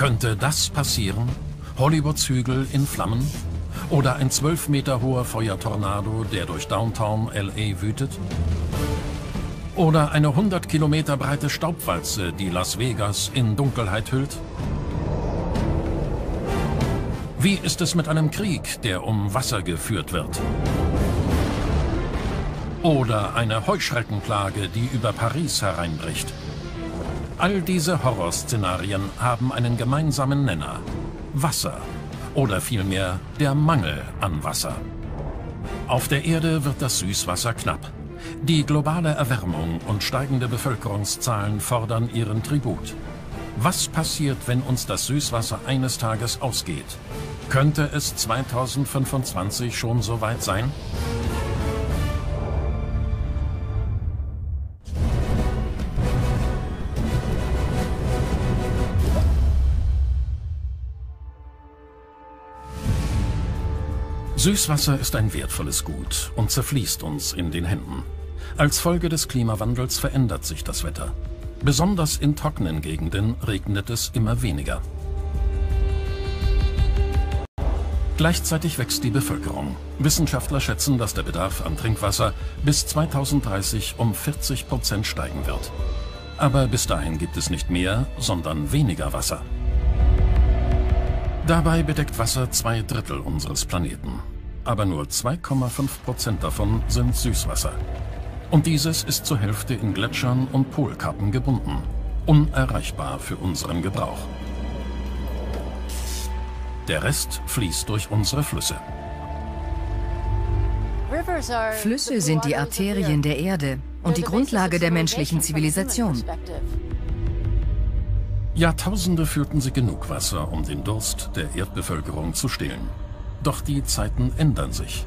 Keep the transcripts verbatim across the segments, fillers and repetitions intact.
Könnte das passieren? Hollywoods Hügel in Flammen? Oder ein zwölf Meter hoher Feuertornado, der durch Downtown L A wütet? Oder eine hundert Kilometer breite Staubwalze, die Las Vegas in Dunkelheit hüllt? Wie ist es mit einem Krieg, der um Wasser geführt wird? Oder eine Heuschreckenplage, die über Paris hereinbricht? All diese Horrorszenarien haben einen gemeinsamen Nenner: Wasser. Oder vielmehr der Mangel an Wasser. Auf der Erde wird das Süßwasser knapp. Die globale Erwärmung und steigende Bevölkerungszahlen fordern ihren Tribut. Was passiert, wenn uns das Süßwasser eines Tages ausgeht? Könnte es zweitausendfünfundzwanzig schon so weit sein? Süßwasser ist ein wertvolles Gut und zerfließt uns in den Händen. Als Folge des Klimawandels verändert sich das Wetter. Besonders in trockenen Gegenden regnet es immer weniger. Gleichzeitig wächst die Bevölkerung. Wissenschaftler schätzen, dass der Bedarf an Trinkwasser bis zweitausenddreißig um vierzig Prozent steigen wird. Aber bis dahin gibt es nicht mehr, sondern weniger Wasser. Dabei bedeckt Wasser zwei Drittel unseres Planeten. Aber nur zwei Komma fünf Prozent davon sind Süßwasser. Und dieses ist zur Hälfte in Gletschern und Polkappen gebunden. Unerreichbar für unseren Gebrauch. Der Rest fließt durch unsere Flüsse. Flüsse sind die Arterien der Erde und die Grundlage der menschlichen Zivilisation. Jahrtausende führten sie genug Wasser, um den Durst der Erdbevölkerung zu stillen. Doch die Zeiten ändern sich.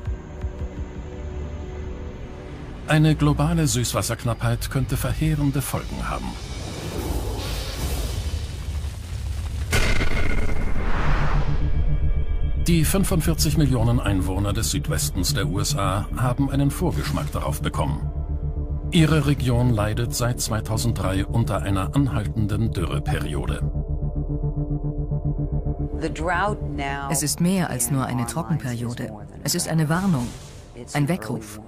Eine globale Süßwasserknappheit könnte verheerende Folgen haben. Die fünfundvierzig Millionen Einwohner des Südwestens der U S A haben einen Vorgeschmack darauf bekommen. Ihre Region leidet seit zweitausenddrei unter einer anhaltenden Dürreperiode. Es ist mehr als nur eine Trockenperiode. Es ist eine Warnung, ein Weckruf.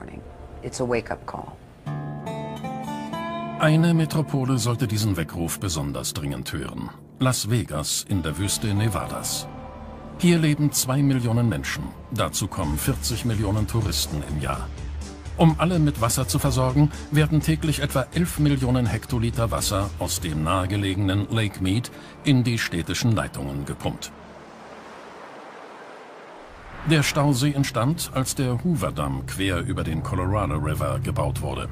Eine Metropole sollte diesen Weckruf besonders dringend hören: Las Vegas in der Wüste Nevadas. Hier leben zwei Millionen Menschen. Dazu kommen vierzig Millionen Touristen im Jahr. Um alle mit Wasser zu versorgen, werden täglich etwa elf Millionen Hektoliter Wasser aus dem nahegelegenen Lake Mead in die städtischen Leitungen gepumpt. Der Stausee entstand, als der Hoover-Damm quer über den Colorado River gebaut wurde.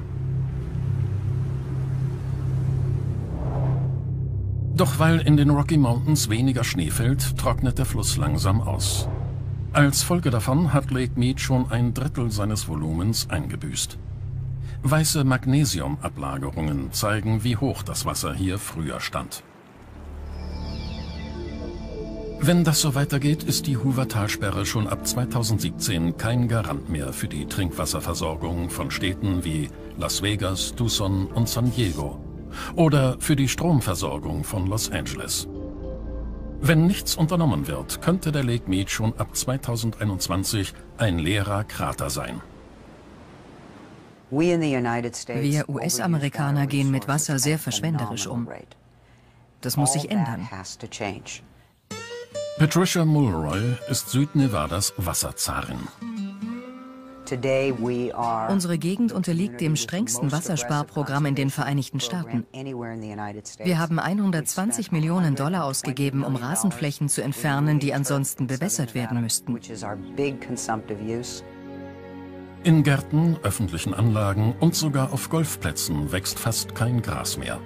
Doch weil in den Rocky Mountains weniger Schnee fällt, trocknet der Fluss langsam aus. Als Folge davon hat Lake Mead schon ein Drittel seines Volumens eingebüßt. Weiße Magnesiumablagerungen zeigen, wie hoch das Wasser hier früher stand. Wenn das so weitergeht, ist die Hoover-Talsperre schon ab zweitausendsiebzehn kein Garant mehr für die Trinkwasserversorgung von Städten wie Las Vegas, Tucson und San Diego oder für die Stromversorgung von Los Angeles. Wenn nichts unternommen wird, könnte der Lake Mead schon ab zweitausendeinundzwanzig ein leerer Krater sein. Wir U S-Amerikaner gehen mit Wasser sehr verschwenderisch um. Das muss sich ändern. Patricia Mulroy ist Südnevadas Wasserzarin. Unsere Gegend unterliegt dem strengsten Wassersparprogramm in den Vereinigten Staaten. Wir haben hundertzwanzig Millionen Dollar ausgegeben, um Rasenflächen zu entfernen, die ansonsten bewässert werden müssten. In Gärten, öffentlichen Anlagen und sogar auf Golfplätzen wächst fast kein Gras mehr.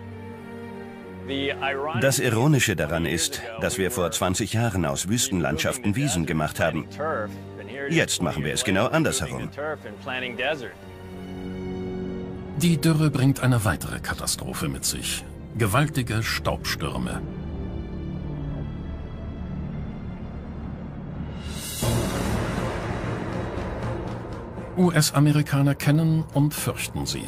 Das Ironische daran ist, dass wir vor zwanzig Jahren aus Wüstenlandschaften Wiesen gemacht haben. Jetzt machen wir es genau andersherum. Die Dürre bringt eine weitere Katastrophe mit sich: gewaltige Staubstürme. U S-Amerikaner kennen und fürchten sie.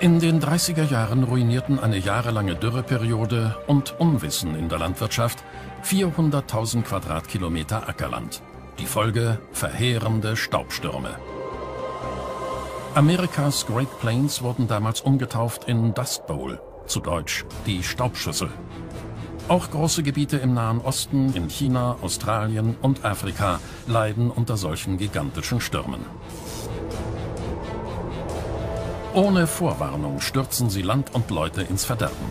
In den dreißiger Jahren ruinierten eine jahrelange Dürreperiode und Unwissen in der Landwirtschaft vierhunderttausend Quadratkilometer Ackerland. Die Folge: verheerende Staubstürme. Amerikas Great Plains wurden damals umgetauft in Dust Bowl, zu Deutsch die Staubschüssel. Auch große Gebiete im Nahen Osten, in China, Australien und Afrika leiden unter solchen gigantischen Stürmen. Ohne Vorwarnung stürzen sie Land und Leute ins Verderben.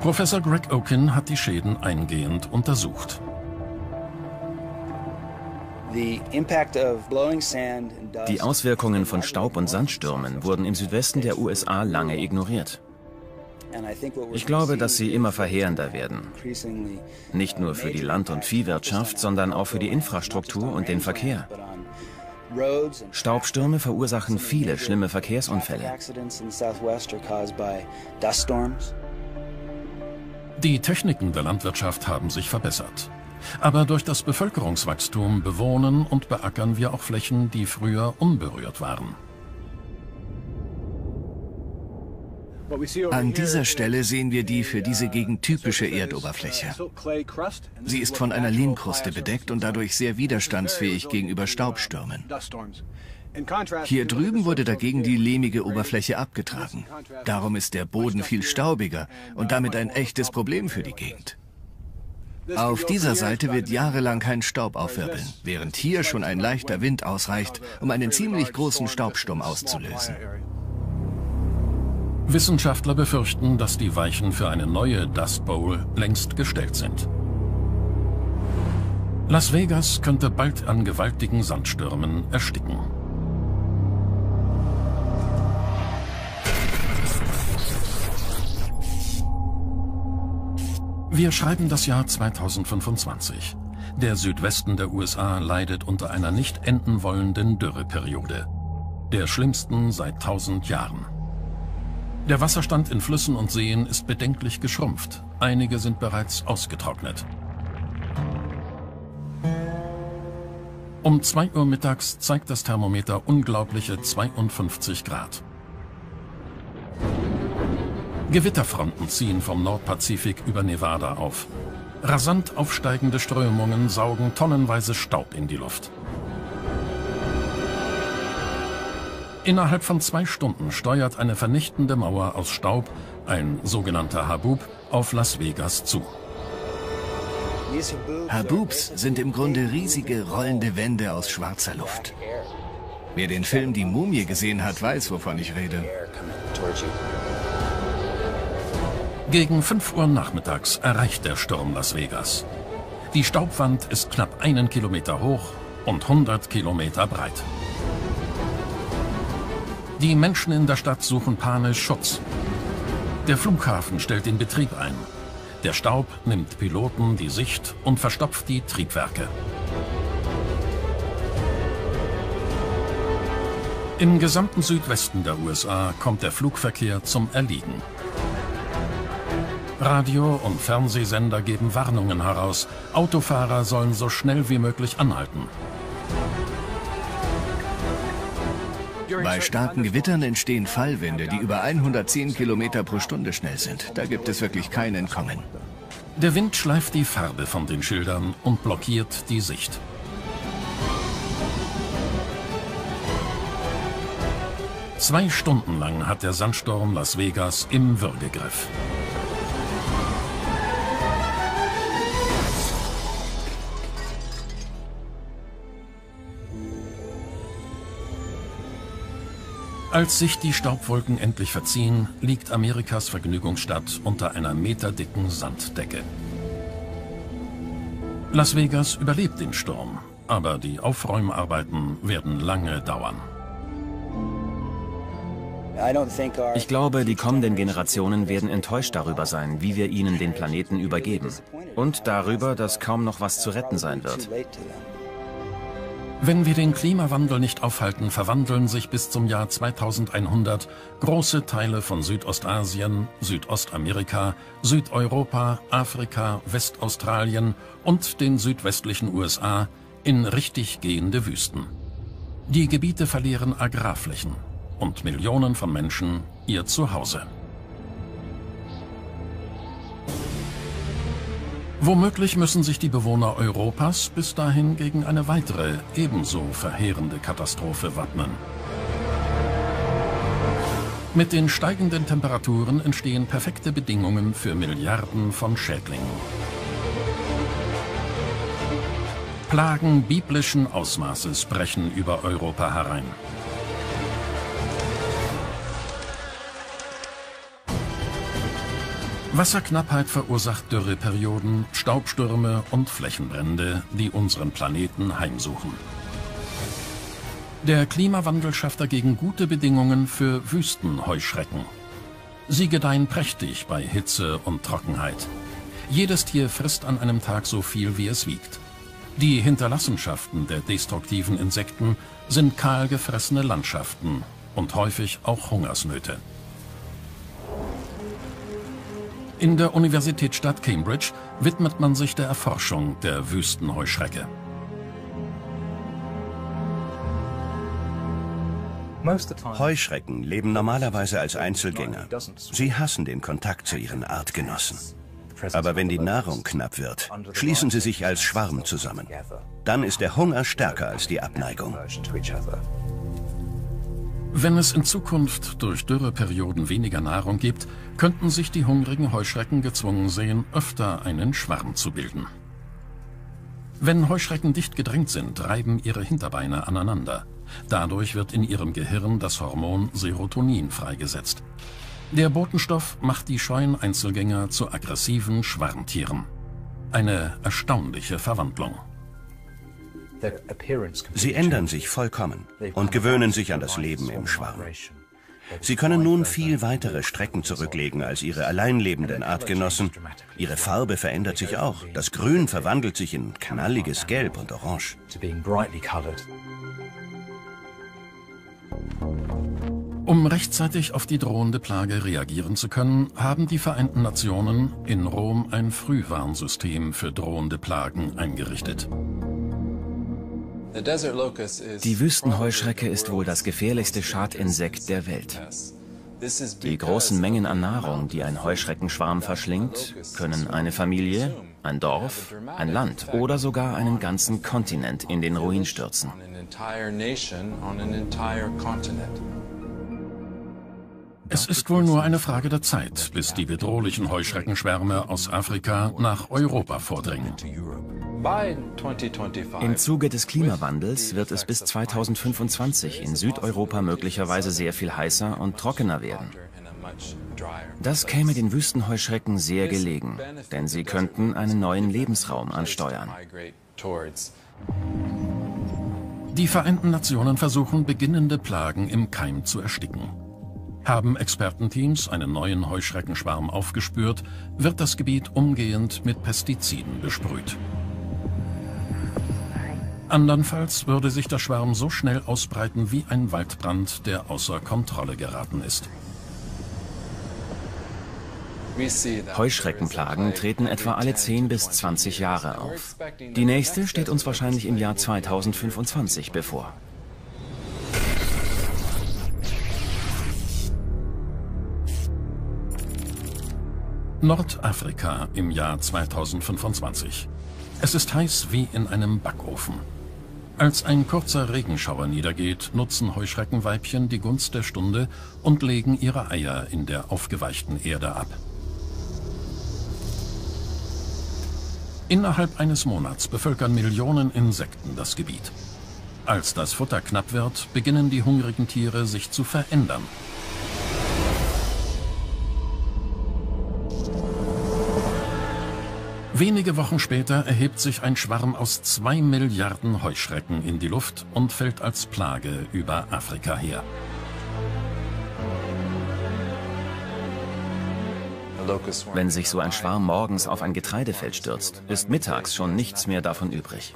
Professor Greg Okin hat die Schäden eingehend untersucht. Die Auswirkungen von Staub- und Sandstürmen wurden im Südwesten der U S A lange ignoriert. Ich glaube, dass sie immer verheerender werden. Nicht nur für die Land- und Viehwirtschaft, sondern auch für die Infrastruktur und den Verkehr. Staubstürme verursachen viele schlimme Verkehrsunfälle. Die Techniken der Landwirtschaft haben sich verbessert. Aber durch das Bevölkerungswachstum bewohnen und beackern wir auch Flächen, die früher unberührt waren. An dieser Stelle sehen wir die für diese Gegend typische Erdoberfläche. Sie ist von einer Lehmkruste bedeckt und dadurch sehr widerstandsfähig gegenüber Staubstürmen. Hier drüben wurde dagegen die lehmige Oberfläche abgetragen. Darum ist der Boden viel staubiger und damit ein echtes Problem für die Gegend. Auf dieser Seite wird jahrelang kein Staub aufwirbeln, während hier schon ein leichter Wind ausreicht, um einen ziemlich großen Staubsturm auszulösen. Wissenschaftler befürchten, dass die Weichen für eine neue Dust Bowl längst gestellt sind. Las Vegas könnte bald an gewaltigen Sandstürmen ersticken. Wir schreiben das Jahr zweitausendfünfundzwanzig. Der Südwesten der U S A leidet unter einer nicht enden wollenden Dürreperiode. Der schlimmsten seit tausend Jahren. Der Wasserstand in Flüssen und Seen ist bedenklich geschrumpft. Einige sind bereits ausgetrocknet. Um zwei Uhr mittags zeigt das Thermometer unglaubliche zweiundfünfzig Grad. Gewitterfronten ziehen vom Nordpazifik über Nevada auf. Rasant aufsteigende Strömungen saugen tonnenweise Staub in die Luft. Innerhalb von zwei Stunden steuert eine vernichtende Mauer aus Staub, ein sogenannter Habub, auf Las Vegas zu. Habubs sind im Grunde riesige rollende Wände aus schwarzer Luft. Wer den Film Die Mumie gesehen hat, weiß, wovon ich rede. Gegen fünf Uhr nachmittags erreicht der Sturm Las Vegas. Die Staubwand ist knapp einen Kilometer hoch und hundert Kilometer breit. Die Menschen in der Stadt suchen panisch Schutz. Der Flughafen stellt den Betrieb ein. Der Staub nimmt Piloten die Sicht und verstopft die Triebwerke. Im gesamten Südwesten der U S A kommt der Flugverkehr zum Erliegen. Radio- und Fernsehsender geben Warnungen heraus. Autofahrer sollen so schnell wie möglich anhalten. Bei starken Gewittern entstehen Fallwinde, die über hundertzehn Kilometer pro Stunde schnell sind. Da gibt es wirklich kein Entkommen. Der Wind schleift die Farbe von den Schildern und blockiert die Sicht. Zwei Stunden lang hat der Sandsturm Las Vegas im Würgegriff. Als sich die Staubwolken endlich verziehen, liegt Amerikas Vergnügungsstadt unter einer meterdicken Sanddecke. Las Vegas überlebt den Sturm, aber die Aufräumarbeiten werden lange dauern. Ich glaube, die kommenden Generationen werden enttäuscht darüber sein, wie wir ihnen den Planeten übergeben. Und darüber, dass kaum noch was zu retten sein wird. Wenn wir den Klimawandel nicht aufhalten, verwandeln sich bis zum Jahr zweitausendeinhundert große Teile von Südostasien, Südostamerika, Südeuropa, Afrika, Westaustralien und den südwestlichen U S A in richtig gehende Wüsten. Die Gebiete verlieren Agrarflächen und Millionen von Menschen ihr Zuhause. Womöglich müssen sich die Bewohner Europas bis dahin gegen eine weitere, ebenso verheerende Katastrophe wappnen. Mit den steigenden Temperaturen entstehen perfekte Bedingungen für Milliarden von Schädlingen. Plagen biblischen Ausmaßes brechen über Europa herein. Wasserknappheit verursacht Dürreperioden, Staubstürme und Flächenbrände, die unseren Planeten heimsuchen. Der Klimawandel schafft dagegen gute Bedingungen für Wüstenheuschrecken. Sie gedeihen prächtig bei Hitze und Trockenheit. Jedes Tier frisst an einem Tag so viel, wie es wiegt. Die Hinterlassenschaften der destruktiven Insekten sind kahl gefressene Landschaften und häufig auch Hungersnöte. In der Universitätsstadt Cambridge widmet man sich der Erforschung der Wüstenheuschrecke. Heuschrecken leben normalerweise als Einzelgänger. Sie hassen den Kontakt zu ihren Artgenossen. Aber wenn die Nahrung knapp wird, schließen sie sich als Schwarm zusammen. Dann ist der Hunger stärker als die Abneigung. Wenn es in Zukunft durch Dürreperioden weniger Nahrung gibt, könnten sich die hungrigen Heuschrecken gezwungen sehen, öfter einen Schwarm zu bilden. Wenn Heuschrecken dicht gedrängt sind, reiben ihre Hinterbeine aneinander. Dadurch wird in ihrem Gehirn das Hormon Serotonin freigesetzt. Der Botenstoff macht die scheuen Einzelgänger zu aggressiven Schwarmtieren. Eine erstaunliche Verwandlung. Sie ändern sich vollkommen und gewöhnen sich an das Leben im Schwarm. Sie können nun viel weitere Strecken zurücklegen als ihre allein lebenden Artgenossen. Ihre Farbe verändert sich auch. Das Grün verwandelt sich in knalliges Gelb und Orange. Um rechtzeitig auf die drohende Plage reagieren zu können, haben die Vereinten Nationen in Rom ein Frühwarnsystem für drohende Plagen eingerichtet. Die Wüstenheuschrecke ist wohl das gefährlichste Schadinsekt der Welt. Die großen Mengen an Nahrung, die ein Heuschreckenschwarm verschlingt, können eine Familie, ein Dorf, ein Land oder sogar einen ganzen Kontinent in den Ruin stürzen. Es ist wohl nur eine Frage der Zeit, bis die bedrohlichen Heuschreckenschwärme aus Afrika nach Europa vordringen. Im Zuge des Klimawandels wird es bis zweitausendfünfundzwanzig in Südeuropa möglicherweise sehr viel heißer und trockener werden. Das käme den Wüstenheuschrecken sehr gelegen, denn sie könnten einen neuen Lebensraum ansteuern. Die Vereinten Nationen versuchen, beginnende Plagen im Keim zu ersticken. Haben Expertenteams einen neuen Heuschreckenschwarm aufgespürt, wird das Gebiet umgehend mit Pestiziden besprüht. Andernfalls würde sich der Schwarm so schnell ausbreiten wie ein Waldbrand, der außer Kontrolle geraten ist. Heuschreckenplagen treten etwa alle zehn bis zwanzig Jahre auf. Die nächste steht uns wahrscheinlich im Jahr zweitausendfünfundzwanzig bevor. Nordafrika im Jahr zweitausendfünfundzwanzig. Es ist heiß wie in einem Backofen. Als ein kurzer Regenschauer niedergeht, nutzen Heuschreckenweibchen die Gunst der Stunde und legen ihre Eier in der aufgeweichten Erde ab. Innerhalb eines Monats bevölkern Millionen Insekten das Gebiet. Als das Futter knapp wird, beginnen die hungrigen Tiere sich zu verändern. Wenige Wochen später erhebt sich ein Schwarm aus zwei Milliarden Heuschrecken in die Luft und fällt als Plage über Afrika her. Wenn sich so ein Schwarm morgens auf ein Getreidefeld stürzt, ist mittags schon nichts mehr davon übrig.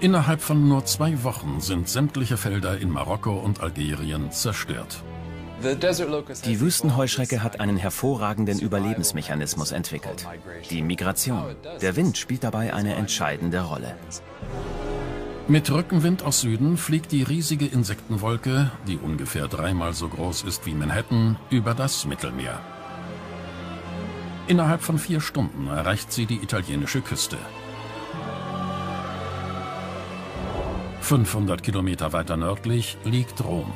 Innerhalb von nur zwei Wochen sind sämtliche Felder in Marokko und Algerien zerstört. Die Wüstenheuschrecke hat einen hervorragenden Überlebensmechanismus entwickelt, die Migration. Der Wind spielt dabei eine entscheidende Rolle. Mit Rückenwind aus Süden fliegt die riesige Insektenwolke, die ungefähr dreimal so groß ist wie Manhattan, über das Mittelmeer. Innerhalb von vier Stunden erreicht sie die italienische Küste. fünfhundert Kilometer weiter nördlich liegt Rom.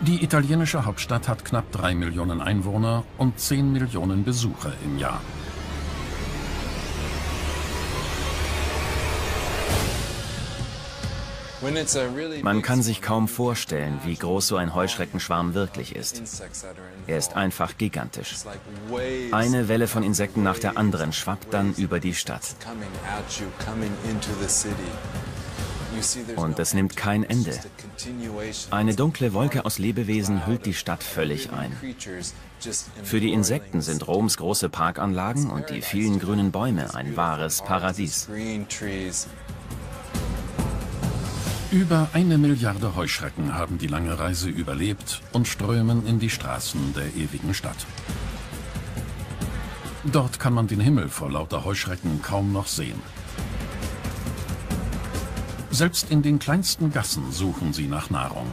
Die italienische Hauptstadt hat knapp drei Millionen Einwohner und zehn Millionen Besucher im Jahr. Man kann sich kaum vorstellen, wie groß so ein Heuschreckenschwarm wirklich ist. Er ist einfach gigantisch. Eine Welle von Insekten nach der anderen schwappt dann über die Stadt. Und es nimmt kein Ende. Eine dunkle Wolke aus Lebewesen hüllt die Stadt völlig ein. Für die Insekten sind Roms große Parkanlagen und die vielen grünen Bäume ein wahres Paradies. Über eine Milliarde Heuschrecken haben die lange Reise überlebt und strömen in die Straßen der ewigen Stadt. Dort kann man den Himmel vor lauter Heuschrecken kaum noch sehen. Selbst in den kleinsten Gassen suchen sie nach Nahrung.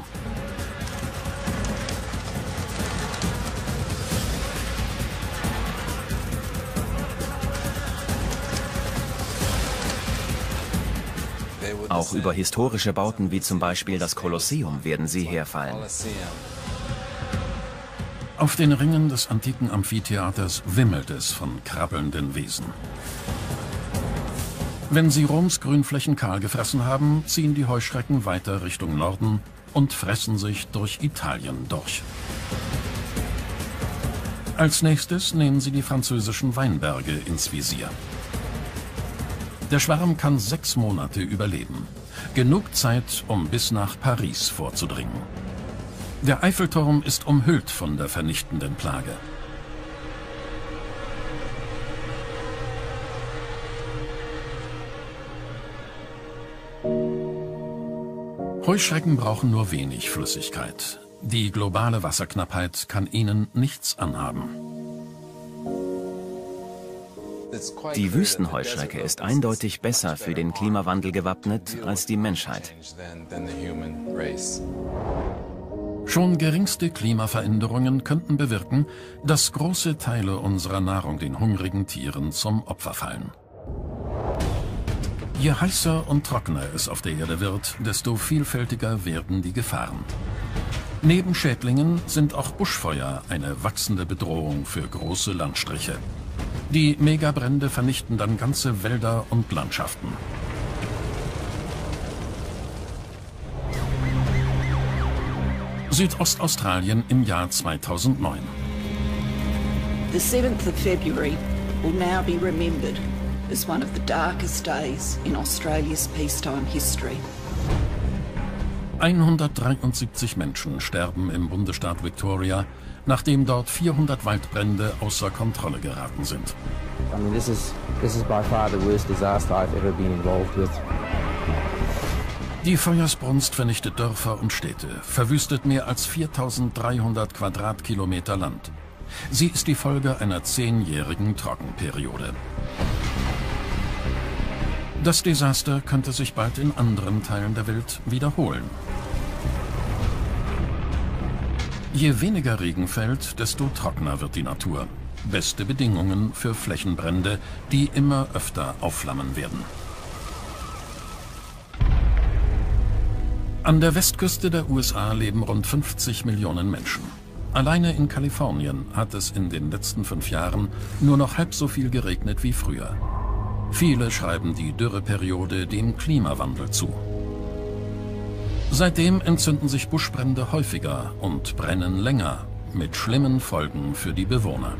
Auch über historische Bauten wie zum Beispiel das Kolosseum werden sie herfallen. Auf den Ringen des antiken Amphitheaters wimmelt es von krabbelnden Wesen. Wenn sie Roms Grünflächen kahl gefressen haben, ziehen die Heuschrecken weiter Richtung Norden und fressen sich durch Italien durch. Als nächstes nehmen sie die französischen Weinberge ins Visier. Der Schwarm kann sechs Monate überleben. Genug Zeit, um bis nach Paris vorzudringen. Der Eiffelturm ist umhüllt von der vernichtenden Plage. Heuschrecken brauchen nur wenig Flüssigkeit. Die globale Wasserknappheit kann ihnen nichts anhaben. Die Wüstenheuschrecke ist eindeutig besser für den Klimawandel gewappnet als die Menschheit. Schon geringste Klimaveränderungen könnten bewirken, dass große Teile unserer Nahrung den hungrigen Tieren zum Opfer fallen. Je heißer und trockener es auf der Erde wird, desto vielfältiger werden die Gefahren. Neben Schädlingen sind auch Buschfeuer eine wachsende Bedrohung für große Landstriche. Die Megabrände vernichten dann ganze Wälder und Landschaften. Südostaustralien im Jahr zweitausendneun. The seventh of February will now be remembered as one of the darkest days in Australia's peacetime history. hundertdreiundsiebzig Menschen sterben im Bundesstaat Victoria, nachdem dort vierhundert Waldbrände außer Kontrolle geraten sind. Die Feuersbrunst vernichtet Dörfer und Städte, verwüstet mehr als viertausenddreihundert Quadratkilometer Land. Sie ist die Folge einer zehnjährigen Trockenperiode. Das Desaster könnte sich bald in anderen Teilen der Welt wiederholen. Je weniger Regen fällt, desto trockener wird die Natur. Beste Bedingungen für Flächenbrände, die immer öfter aufflammen werden. An der Westküste der U S A leben rund fünfzig Millionen Menschen. Alleine in Kalifornien hat es in den letzten fünf Jahren nur noch halb so viel geregnet wie früher. Viele schreiben die Dürreperiode dem Klimawandel zu. Seitdem entzünden sich Buschbrände häufiger und brennen länger, mit schlimmen Folgen für die Bewohner.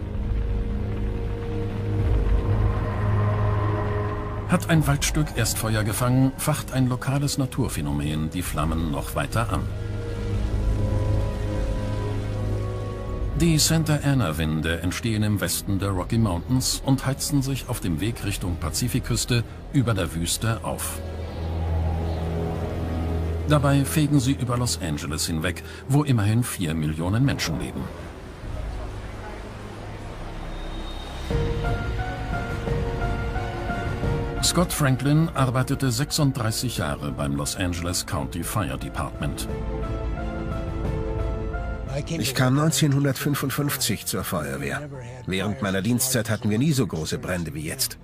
Hat ein Waldstück erst Feuer gefangen, facht ein lokales Naturphänomen die Flammen noch weiter an. Die Santa Ana-Winde entstehen im Westen der Rocky Mountains und heizen sich auf dem Weg Richtung Pazifikküste über der Wüste auf. Dabei fegen sie über Los Angeles hinweg, wo immerhin vier Millionen Menschen leben. Scott Franklin arbeitete sechsunddreißig Jahre beim Los Angeles County Fire Department. Ich kam neunzehnhundertfünfundfünfzig zur Feuerwehr. Während meiner Dienstzeit hatten wir nie so große Brände wie jetzt.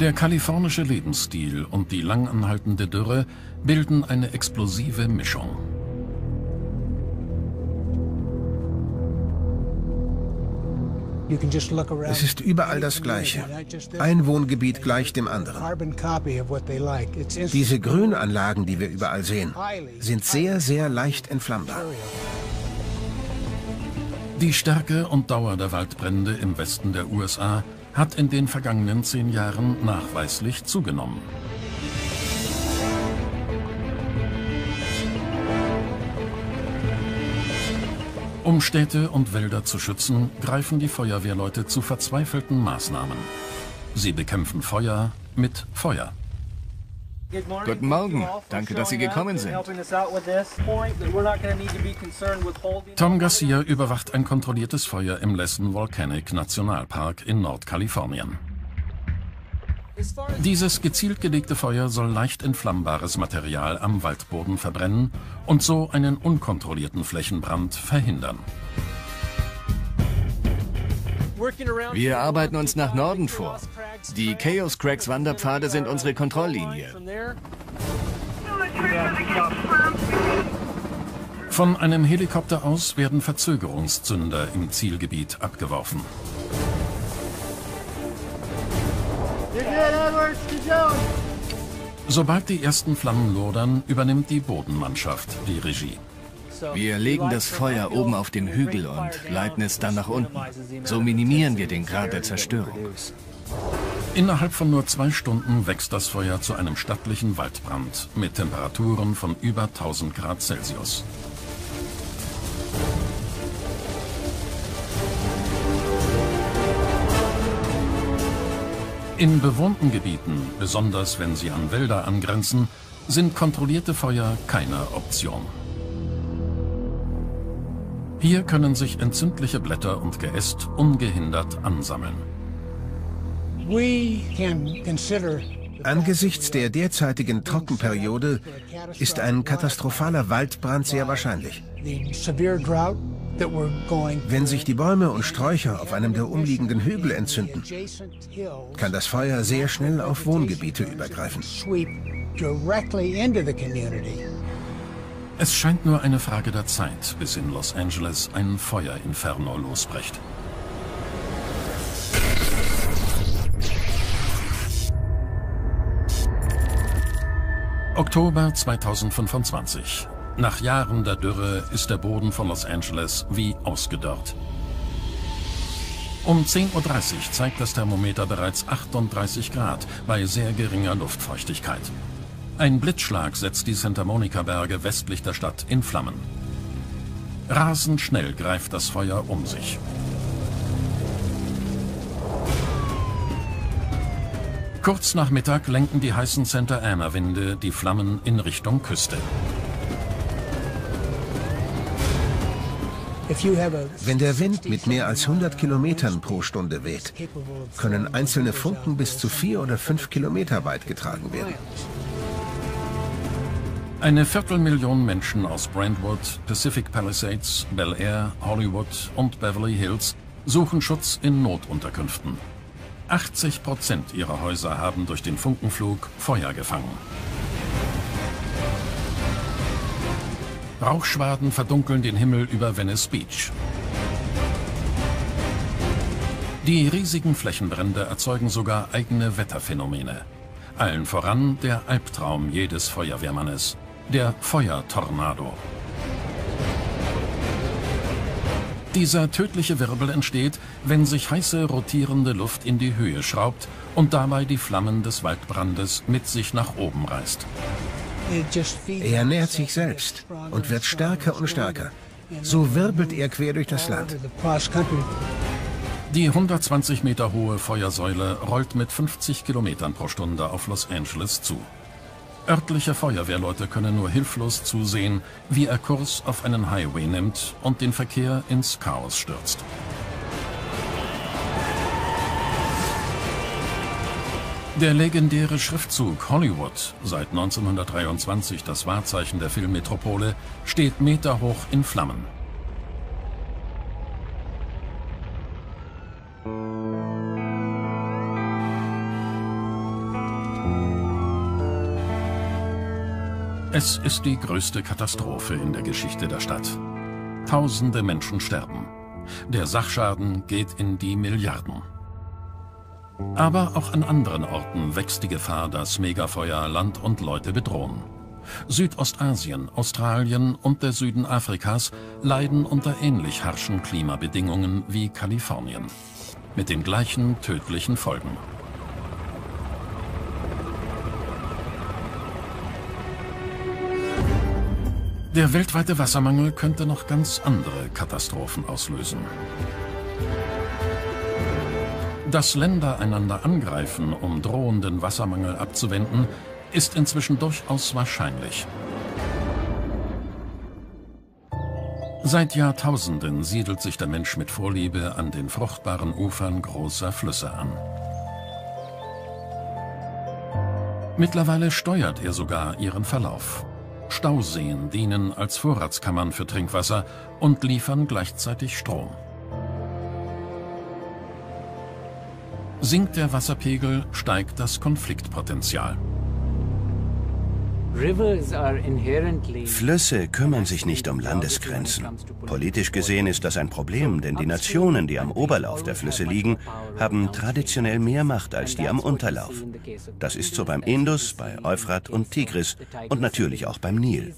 Der kalifornische Lebensstil und die langanhaltende Dürre bilden eine explosive Mischung. Es ist überall das Gleiche. Ein Wohngebiet gleich dem anderen. Diese Grünanlagen, die wir überall sehen, sind sehr, sehr leicht entflammbar. Die Stärke und Dauer der Waldbrände im Westen der U S A hat in den vergangenen zehn Jahren nachweislich zugenommen. Um Städte und Wälder zu schützen, greifen die Feuerwehrleute zu verzweifelten Maßnahmen. Sie bekämpfen Feuer mit Feuer. Guten Morgen, danke, dass Sie gekommen sind. Tom Garcia überwacht ein kontrolliertes Feuer im Lassen Volcanic Nationalpark in Nordkalifornien. Dieses gezielt gelegte Feuer soll leicht entflammbares Material am Waldboden verbrennen und so einen unkontrollierten Flächenbrand verhindern. Wir arbeiten uns nach Norden vor. Die Chaos Crags Wanderpfade sind unsere Kontrolllinie. Von einem Helikopter aus werden Verzögerungszünder im Zielgebiet abgeworfen. Sobald die ersten Flammen lodern, übernimmt die Bodenmannschaft die Regie. Wir legen das Feuer oben auf den Hügel und leiten es dann nach unten. So minimieren wir den Grad der Zerstörung. Innerhalb von nur zwei Stunden wächst das Feuer zu einem stattlichen Waldbrand mit Temperaturen von über tausend Grad Celsius. In bewohnten Gebieten, besonders wenn sie an Wälder angrenzen, sind kontrollierte Feuer keine Option. Hier können sich entzündliche Blätter und Geäst ungehindert ansammeln. Angesichts der derzeitigen Trockenperiode ist ein katastrophaler Waldbrand sehr wahrscheinlich. Wenn sich die Bäume und Sträucher auf einem der umliegenden Hügel entzünden, kann das Feuer sehr schnell auf Wohngebiete übergreifen. Es scheint nur eine Frage der Zeit, bis in Los Angeles ein Feuerinferno losbricht. Oktober zweitausendfünfundzwanzig. Nach Jahren der Dürre ist der Boden von Los Angeles wie ausgedörrt. Um zehn Uhr dreißig zeigt das Thermometer bereits achtunddreißig Grad bei sehr geringer Luftfeuchtigkeit. Ein Blitzschlag setzt die Santa Monica-Berge westlich der Stadt in Flammen. Rasend schnell greift das Feuer um sich. Kurz nach Mittag lenken die heißen Santa Ana-Winde die Flammen in Richtung Küste. Wenn der Wind mit mehr als hundert Kilometern pro Stunde weht, können einzelne Funken bis zu vier oder fünf Kilometer weit getragen werden. Eine Viertelmillion Menschen aus Brentwood, Pacific Palisades, Bel Air, Hollywood und Beverly Hills suchen Schutz in Notunterkünften. achtzig Prozent ihrer Häuser haben durch den Funkenflug Feuer gefangen. Rauchschwaden verdunkeln den Himmel über Venice Beach. Die riesigen Flächenbrände erzeugen sogar eigene Wetterphänomene. Allen voran der Albtraum jedes Feuerwehrmannes, der Feuertornado. Dieser tödliche Wirbel entsteht, wenn sich heiße, rotierende Luft in die Höhe schraubt und dabei die Flammen des Waldbrandes mit sich nach oben reißt. Er nährt sich selbst und wird stärker und stärker. So wirbelt er quer durch das Land. Die hundertzwanzig Meter hohe Feuersäule rollt mit fünfzig Kilometern pro Stunde auf Los Angeles zu. Örtliche Feuerwehrleute können nur hilflos zusehen, wie er Kurs auf einen Highway nimmt und den Verkehr ins Chaos stürzt. Der legendäre Schriftzug Hollywood, seit neunzehnhundertdreiundzwanzig das Wahrzeichen der Filmmetropole, steht meterhoch in Flammen. Es ist die größte Katastrophe in der Geschichte der Stadt. Tausende Menschen sterben. Der Sachschaden geht in die Milliarden. Aber auch an anderen Orten wächst die Gefahr, dass Megafeuer Land und Leute bedrohen. Südostasien, Australien und der Süden Afrikas leiden unter ähnlich harschen Klimabedingungen wie Kalifornien. Mit den gleichen tödlichen Folgen. Der weltweite Wassermangel könnte noch ganz andere Katastrophen auslösen. Dass Länder einander angreifen, um drohenden Wassermangel abzuwenden, ist inzwischen durchaus wahrscheinlich. Seit Jahrtausenden siedelt sich der Mensch mit Vorliebe an den fruchtbaren Ufern großer Flüsse an. Mittlerweile steuert er sogar ihren Verlauf. Stauseen dienen als Vorratskammern für Trinkwasser und liefern gleichzeitig Strom. Sinkt der Wasserpegel, steigt das Konfliktpotenzial. Flüsse kümmern sich nicht um Landesgrenzen. Politisch gesehen ist das ein Problem, denn die Nationen, die am Oberlauf der Flüsse liegen, haben traditionell mehr Macht als die am Unterlauf. Das ist so beim Indus, bei Euphrat und Tigris und natürlich auch beim Nil.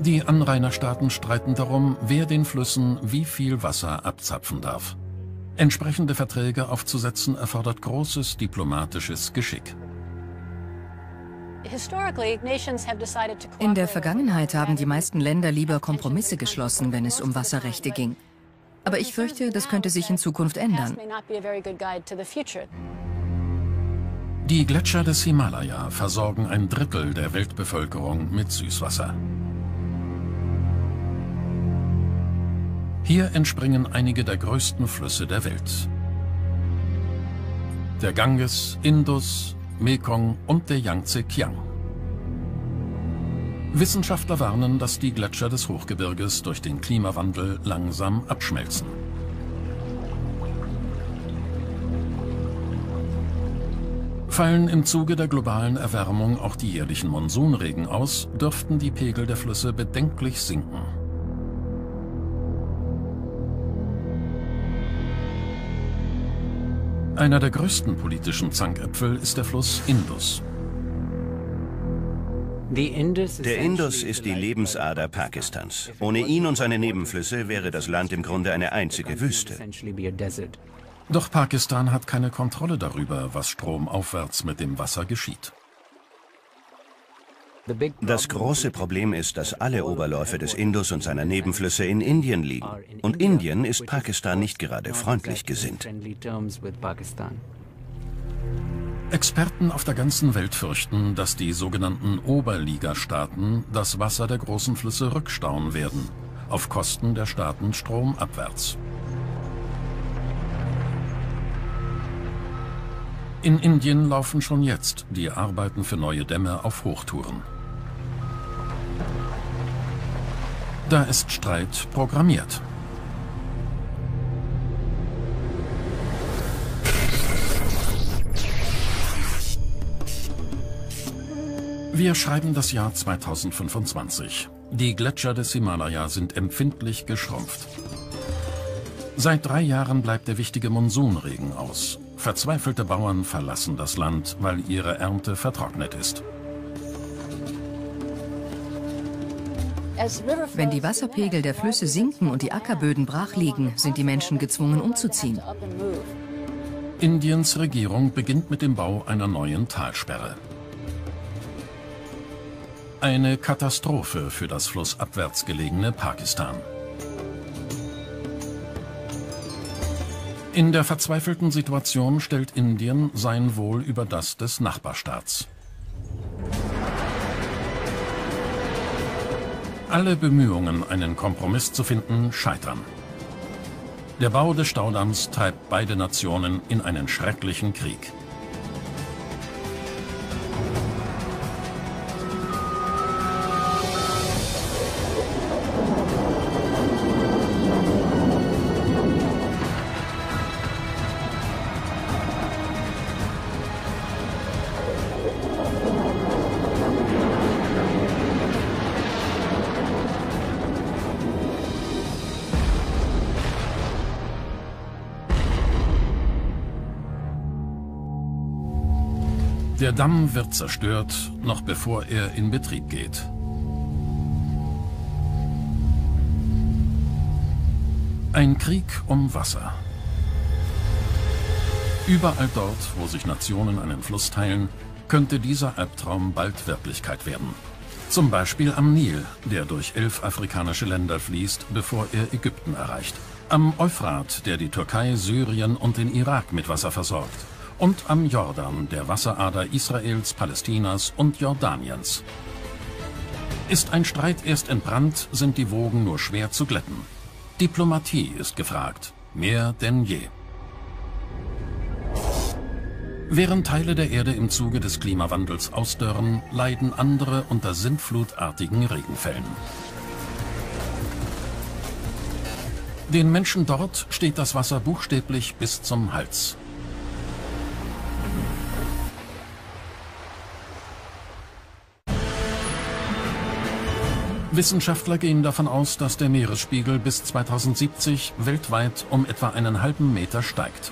Die Anrainerstaaten streiten darum, wer den Flüssen wie viel Wasser abzapfen darf. Entsprechende Verträge aufzusetzen erfordert großes diplomatisches Geschick. In der Vergangenheit haben die meisten Länder lieber Kompromisse geschlossen, wenn es um Wasserrechte ging. Aber ich fürchte, das könnte sich in Zukunft ändern. Die Gletscher des Himalaya versorgen ein Drittel der Weltbevölkerung mit Süßwasser. Hier entspringen einige der größten Flüsse der Welt. Der Ganges, Indus, Mekong und der Yangtze-Kiang. Wissenschaftler warnen, dass die Gletscher des Hochgebirges durch den Klimawandel langsam abschmelzen. Fallen im Zuge der globalen Erwärmung auch die jährlichen Monsunregen aus, dürften die Pegel der Flüsse bedenklich sinken. Einer der größten politischen Zankäpfel ist der Fluss Indus. Der Indus ist die Lebensader Pakistans. Ohne ihn und seine Nebenflüsse wäre das Land im Grunde eine einzige Wüste. Doch Pakistan hat keine Kontrolle darüber, was stromaufwärts mit dem Wasser geschieht. Das große Problem ist, dass alle Oberläufe des Indus und seiner Nebenflüsse in Indien liegen. Und Indien ist Pakistan nicht gerade freundlich gesinnt. Experten auf der ganzen Welt fürchten, dass die sogenannten Oberliga-Staaten das Wasser der großen Flüsse rückstauen werden, auf Kosten der Staaten stromabwärts. In Indien laufen schon jetzt die Arbeiten für neue Dämme auf Hochtouren. Da ist Streit programmiert. Wir schreiben das Jahr zweitausendfünfundzwanzig. Die Gletscher des Himalaya sind empfindlich geschrumpft. Seit drei Jahren bleibt der wichtige Monsunregen aus. Verzweifelte Bauern verlassen das Land, weil ihre Ernte vertrocknet ist. Wenn die Wasserpegel der Flüsse sinken und die Ackerböden brach liegen, sind die Menschen gezwungen umzuziehen. Indiens Regierung beginnt mit dem Bau einer neuen Talsperre. Eine Katastrophe für das flussabwärts gelegene Pakistan. In der verzweifelten Situation stellt Indien sein Wohl über das des Nachbarstaats. Alle Bemühungen, einen Kompromiss zu finden, scheitern. Der Bau des Staudamms treibt beide Nationen in einen schrecklichen Krieg. Der Damm wird zerstört, noch bevor er in Betrieb geht. Ein Krieg um Wasser. Überall dort, wo sich Nationen einen Fluss teilen, könnte dieser Albtraum bald Wirklichkeit werden. Zum Beispiel am Nil, der durch elf afrikanische Länder fließt, bevor er Ägypten erreicht. Am Euphrat, der die Türkei, Syrien und den Irak mit Wasser versorgt. Und am Jordan, der Wasserader Israels, Palästinas und Jordaniens. Ist ein Streit erst entbrannt, sind die Wogen nur schwer zu glätten. Diplomatie ist gefragt, mehr denn je. Während Teile der Erde im Zuge des Klimawandels ausdörren, leiden andere unter sintflutartigen Regenfällen. Den Menschen dort steht das Wasser buchstäblich bis zum Hals. Wissenschaftler gehen davon aus, dass der Meeresspiegel bis zweitausendsiebzig weltweit um etwa einen halben Meter steigt.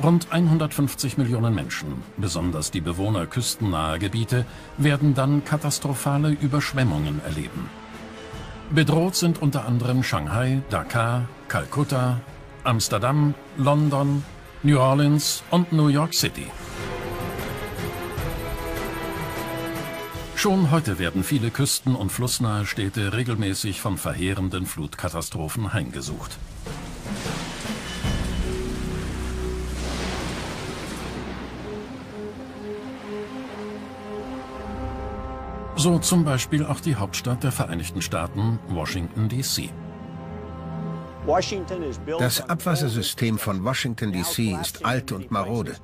Rund hundertfünfzig Millionen Menschen, besonders die Bewohner küstennaher Gebiete, werden dann katastrophale Überschwemmungen erleben. Bedroht sind unter anderem Shanghai, Dakar, Kalkutta, Amsterdam, London, New Orleans und New York City. Schon heute werden viele küsten- und flussnahe Städte regelmäßig von verheerenden Flutkatastrophen heimgesucht. So zum Beispiel auch die Hauptstadt der Vereinigten Staaten, Washington D C. Das Abwassersystem von Washington D C ist alt und marode.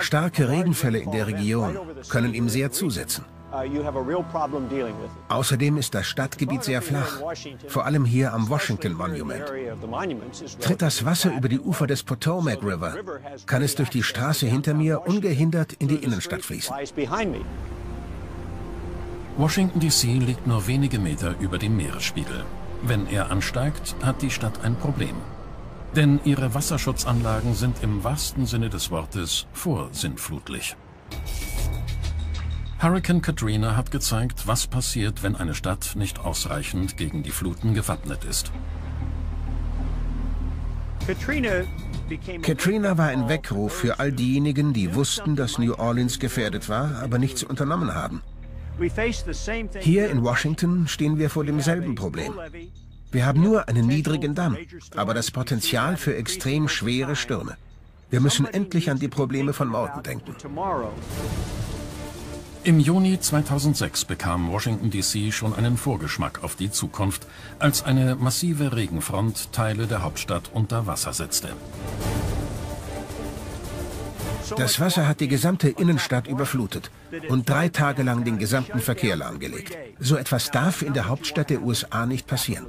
Starke Regenfälle in der Region können ihm sehr zusetzen. Außerdem ist das Stadtgebiet sehr flach, vor allem hier am Washington-Monument. Tritt das Wasser über die Ufer des Potomac River, kann es durch die Straße hinter mir ungehindert in die Innenstadt fließen. Washington D C liegt nur wenige Meter über dem Meeresspiegel. Wenn er ansteigt, hat die Stadt ein Problem. Denn ihre Wasserschutzanlagen sind im wahrsten Sinne des Wortes vorsintflutlich. Hurrikan Katrina hat gezeigt, was passiert, wenn eine Stadt nicht ausreichend gegen die Fluten gewappnet ist. Katrina war ein Weckruf für all diejenigen, die wussten, dass New Orleans gefährdet war, aber nichts unternommen haben. Hier in Washington stehen wir vor demselben Problem. Wir haben nur einen niedrigen Damm, aber das Potenzial für extrem schwere Stürme. Wir müssen endlich an die Probleme von morgen denken. Im Juni zweitausendsechs bekam Washington D C schon einen Vorgeschmack auf die Zukunft, als eine massive Regenfront Teile der Hauptstadt unter Wasser setzte. Das Wasser hat die gesamte Innenstadt überflutet und drei Tage lang den gesamten Verkehr lahmgelegt. So etwas darf in der Hauptstadt der U S A nicht passieren.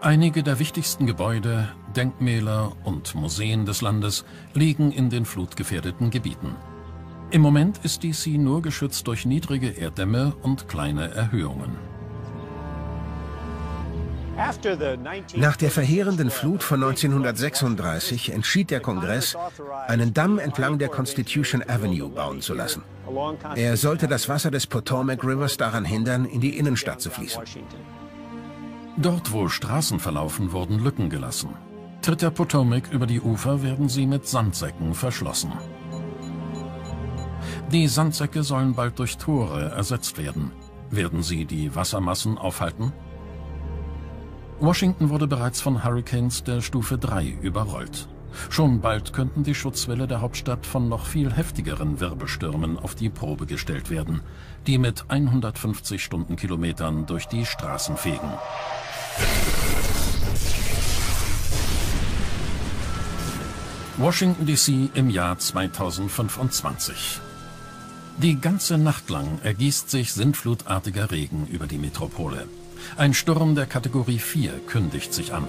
Einige der wichtigsten Gebäude, Denkmäler und Museen des Landes liegen in den flutgefährdeten Gebieten. Im Moment ist D C nur geschützt durch niedrige Erddämme und kleine Erhöhungen. Nach der verheerenden Flut von neunzehnhundertsechsunddreißig entschied der Kongress, einen Damm entlang der Constitution Avenue bauen zu lassen. Er sollte das Wasser des Potomac Rivers daran hindern, in die Innenstadt zu fließen. Dort, wo Straßen verlaufen, wurden Lücken gelassen. Tritt der Potomac über die Ufer, werden sie mit Sandsäcken verschlossen. Die Sandsäcke sollen bald durch Tore ersetzt werden. Werden sie die Wassermassen aufhalten? Washington wurde bereits von Hurricanes der Stufe drei überrollt. Schon bald könnten die Schutzwälle der Hauptstadt von noch viel heftigeren Wirbelstürmen auf die Probe gestellt werden, die mit hundertfünfzig Stundenkilometern durch die Straßen fegen. Washington D C im Jahr zweitausendfünfundzwanzig. Die ganze Nacht lang ergießt sich sintflutartiger Regen über die Metropole. Ein Sturm der Kategorie vier kündigt sich an.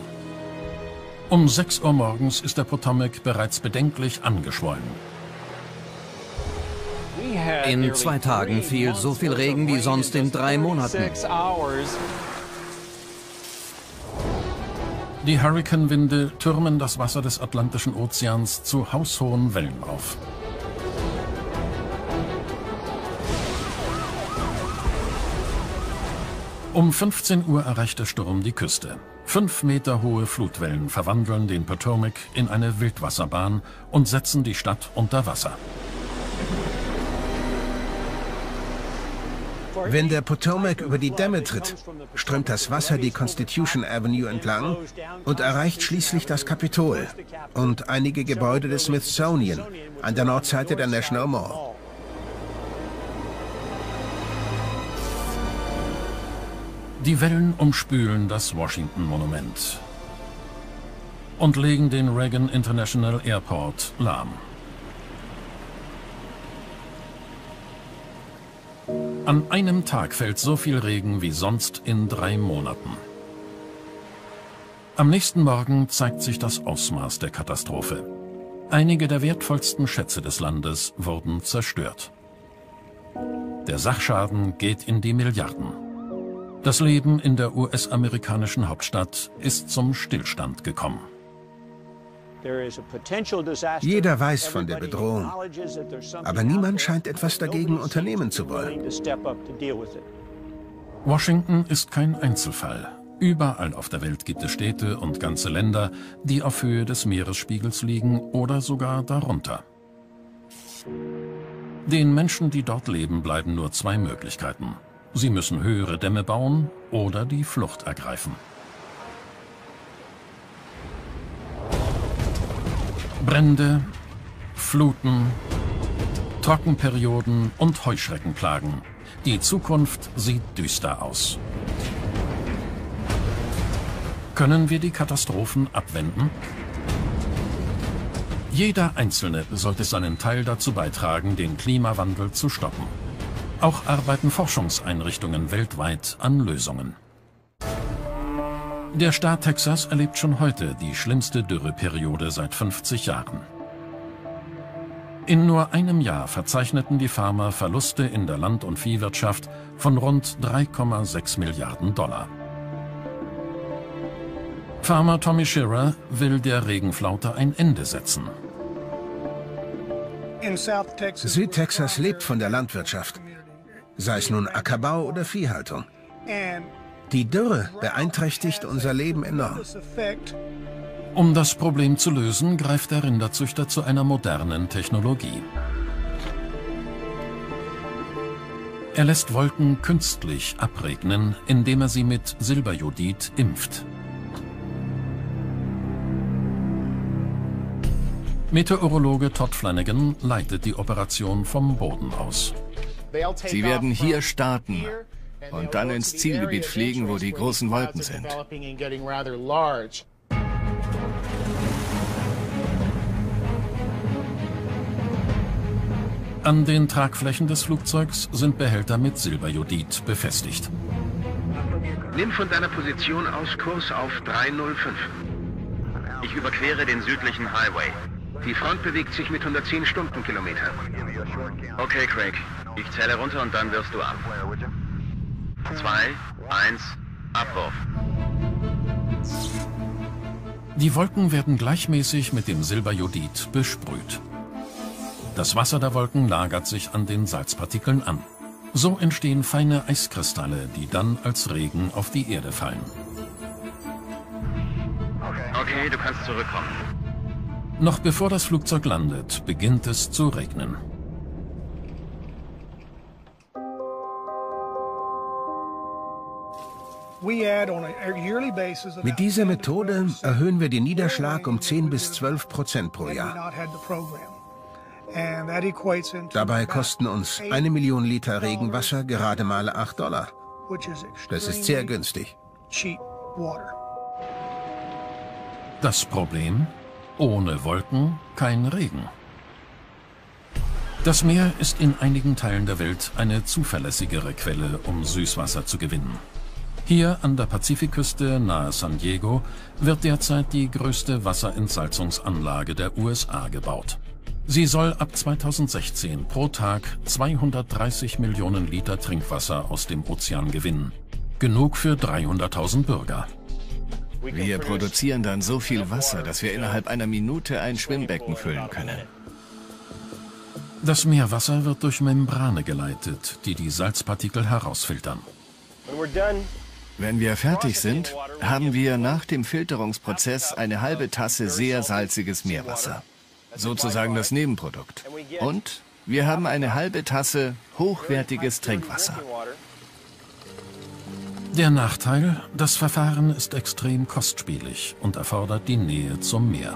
Um sechs Uhr morgens ist der Potomac bereits bedenklich angeschwollen. In zwei Tagen fiel so viel Regen wie sonst in drei Monaten. Die Hurrikanwinde türmen das Wasser des Atlantischen Ozeans zu haushohen Wellen auf. Um fünfzehn Uhr erreicht der Sturm die Küste. Fünf Meter hohe Flutwellen verwandeln den Potomac in eine Wildwasserbahn und setzen die Stadt unter Wasser. Wenn der Potomac über die Dämme tritt, strömt das Wasser die Constitution Avenue entlang und erreicht schließlich das Kapitol und einige Gebäude des Smithsonian an der Nordseite der National Mall. Die Wellen umspülen das Washington-Monument und legen den Reagan International Airport lahm. An einem Tag fällt so viel Regen wie sonst in drei Monaten. Am nächsten Morgen zeigt sich das Ausmaß der Katastrophe. Einige der wertvollsten Schätze des Landes wurden zerstört. Der Sachschaden geht in die Milliarden. Das Leben in der U S-amerikanischen Hauptstadt ist zum Stillstand gekommen. Jeder weiß von der Bedrohung, aber niemand scheint etwas dagegen unternehmen zu wollen. Washington ist kein Einzelfall. Überall auf der Welt gibt es Städte und ganze Länder, die auf Höhe des Meeresspiegels liegen oder sogar darunter. Den Menschen, die dort leben, bleiben nur zwei Möglichkeiten. Sie müssen höhere Dämme bauen oder die Flucht ergreifen. Brände, Fluten, Trockenperioden und Heuschrecken plagen. Die Zukunft sieht düster aus. Können wir die Katastrophen abwenden? Jeder Einzelne sollte seinen Teil dazu beitragen, den Klimawandel zu stoppen. Auch arbeiten Forschungseinrichtungen weltweit an Lösungen. Der Staat Texas erlebt schon heute die schlimmste Dürreperiode seit fünfzig Jahren. In nur einem Jahr verzeichneten die Farmer Verluste in der Land- und Viehwirtschaft von rund drei Komma sechs Milliarden Dollar. Farmer Tommy Shearer will der Regenflaute ein Ende setzen. Südtexas lebt von der Landwirtschaft, sei es nun Ackerbau oder Viehhaltung. Die Dürre beeinträchtigt unser Leben enorm. Um das Problem zu lösen, greift der Rinderzüchter zu einer modernen Technologie. Er lässt Wolken künstlich abregnen, indem er sie mit Silberjodid impft. Meteorologe Todd Flanagan leitet die Operation vom Boden aus. Sie werden hier starten und dann ins Zielgebiet fliegen, wo die großen Wolken sind. An den Tragflächen des Flugzeugs sind Behälter mit Silberjodid befestigt. Nimm von deiner Position aus Kurs auf drei null fünf. Ich überquere den südlichen Highway. Die Front bewegt sich mit hundertzehn Stundenkilometern. Okay, Craig. Ich zähle runter und dann wirfst du ab. Zwei, eins, Abwurf. Die Wolken werden gleichmäßig mit dem Silberjodid besprüht. Das Wasser der Wolken lagert sich an den Salzpartikeln an. So entstehen feine Eiskristalle, die dann als Regen auf die Erde fallen. Okay, du kannst zurückkommen. Noch bevor das Flugzeug landet, beginnt es zu regnen. Mit dieser Methode erhöhen wir den Niederschlag um zehn bis zwölf Prozent pro Jahr. Dabei kosten uns eine Million Liter Regenwasser gerade mal acht Dollar. Das ist sehr günstig. Das Problem? Ohne Wolken kein Regen. Das Meer ist in einigen Teilen der Welt eine zuverlässigere Quelle, um Süßwasser zu gewinnen. Hier an der Pazifikküste nahe San Diego wird derzeit die größte Wasserentsalzungsanlage der U S A gebaut. Sie soll ab zweitausendsechzehn pro Tag zweihundertdreißig Millionen Liter Trinkwasser aus dem Ozean gewinnen. Genug für dreihunderttausend Bürger. Wir produzieren dann so viel Wasser, dass wir innerhalb einer Minute ein Schwimmbecken füllen können. Das Meerwasser wird durch Membrane geleitet, die die Salzpartikel herausfiltern. Wenn wir fertig sind, haben wir nach dem Filterungsprozess eine halbe Tasse sehr salziges Meerwasser. Sozusagen das Nebenprodukt. Und wir haben eine halbe Tasse hochwertiges Trinkwasser. Der Nachteil: Das Verfahren ist extrem kostspielig und erfordert die Nähe zum Meer.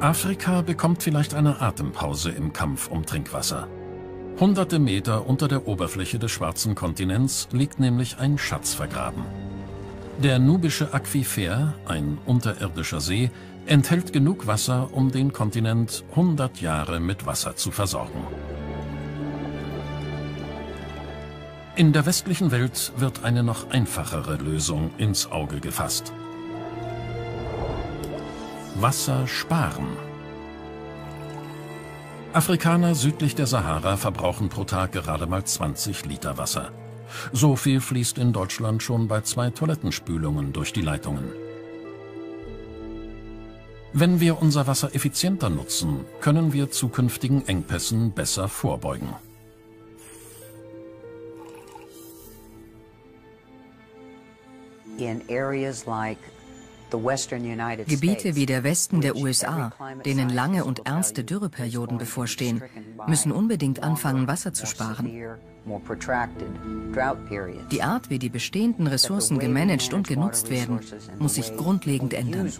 Afrika bekommt vielleicht eine Atempause im Kampf um Trinkwasser. Hunderte Meter unter der Oberfläche des schwarzen Kontinents liegt nämlich ein Schatz vergraben. Der nubische Aquifer, ein unterirdischer See, enthält genug Wasser, um den Kontinent hundert Jahre mit Wasser zu versorgen. In der westlichen Welt wird eine noch einfachere Lösung ins Auge gefasst. Wasser sparen. Afrikaner südlich der Sahara verbrauchen pro Tag gerade mal zwanzig Liter Wasser. So viel fließt in Deutschland schon bei zwei Toilettenspülungen durch die Leitungen. Wenn wir unser Wasser effizienter nutzen, können wir zukünftigen Engpässen besser vorbeugen. Gebiete wie der Westen der U S A, denen lange und ernste Dürreperioden bevorstehen, müssen unbedingt anfangen, Wasser zu sparen. Die Art, wie die bestehenden Ressourcen gemanagt und genutzt werden, muss sich grundlegend ändern.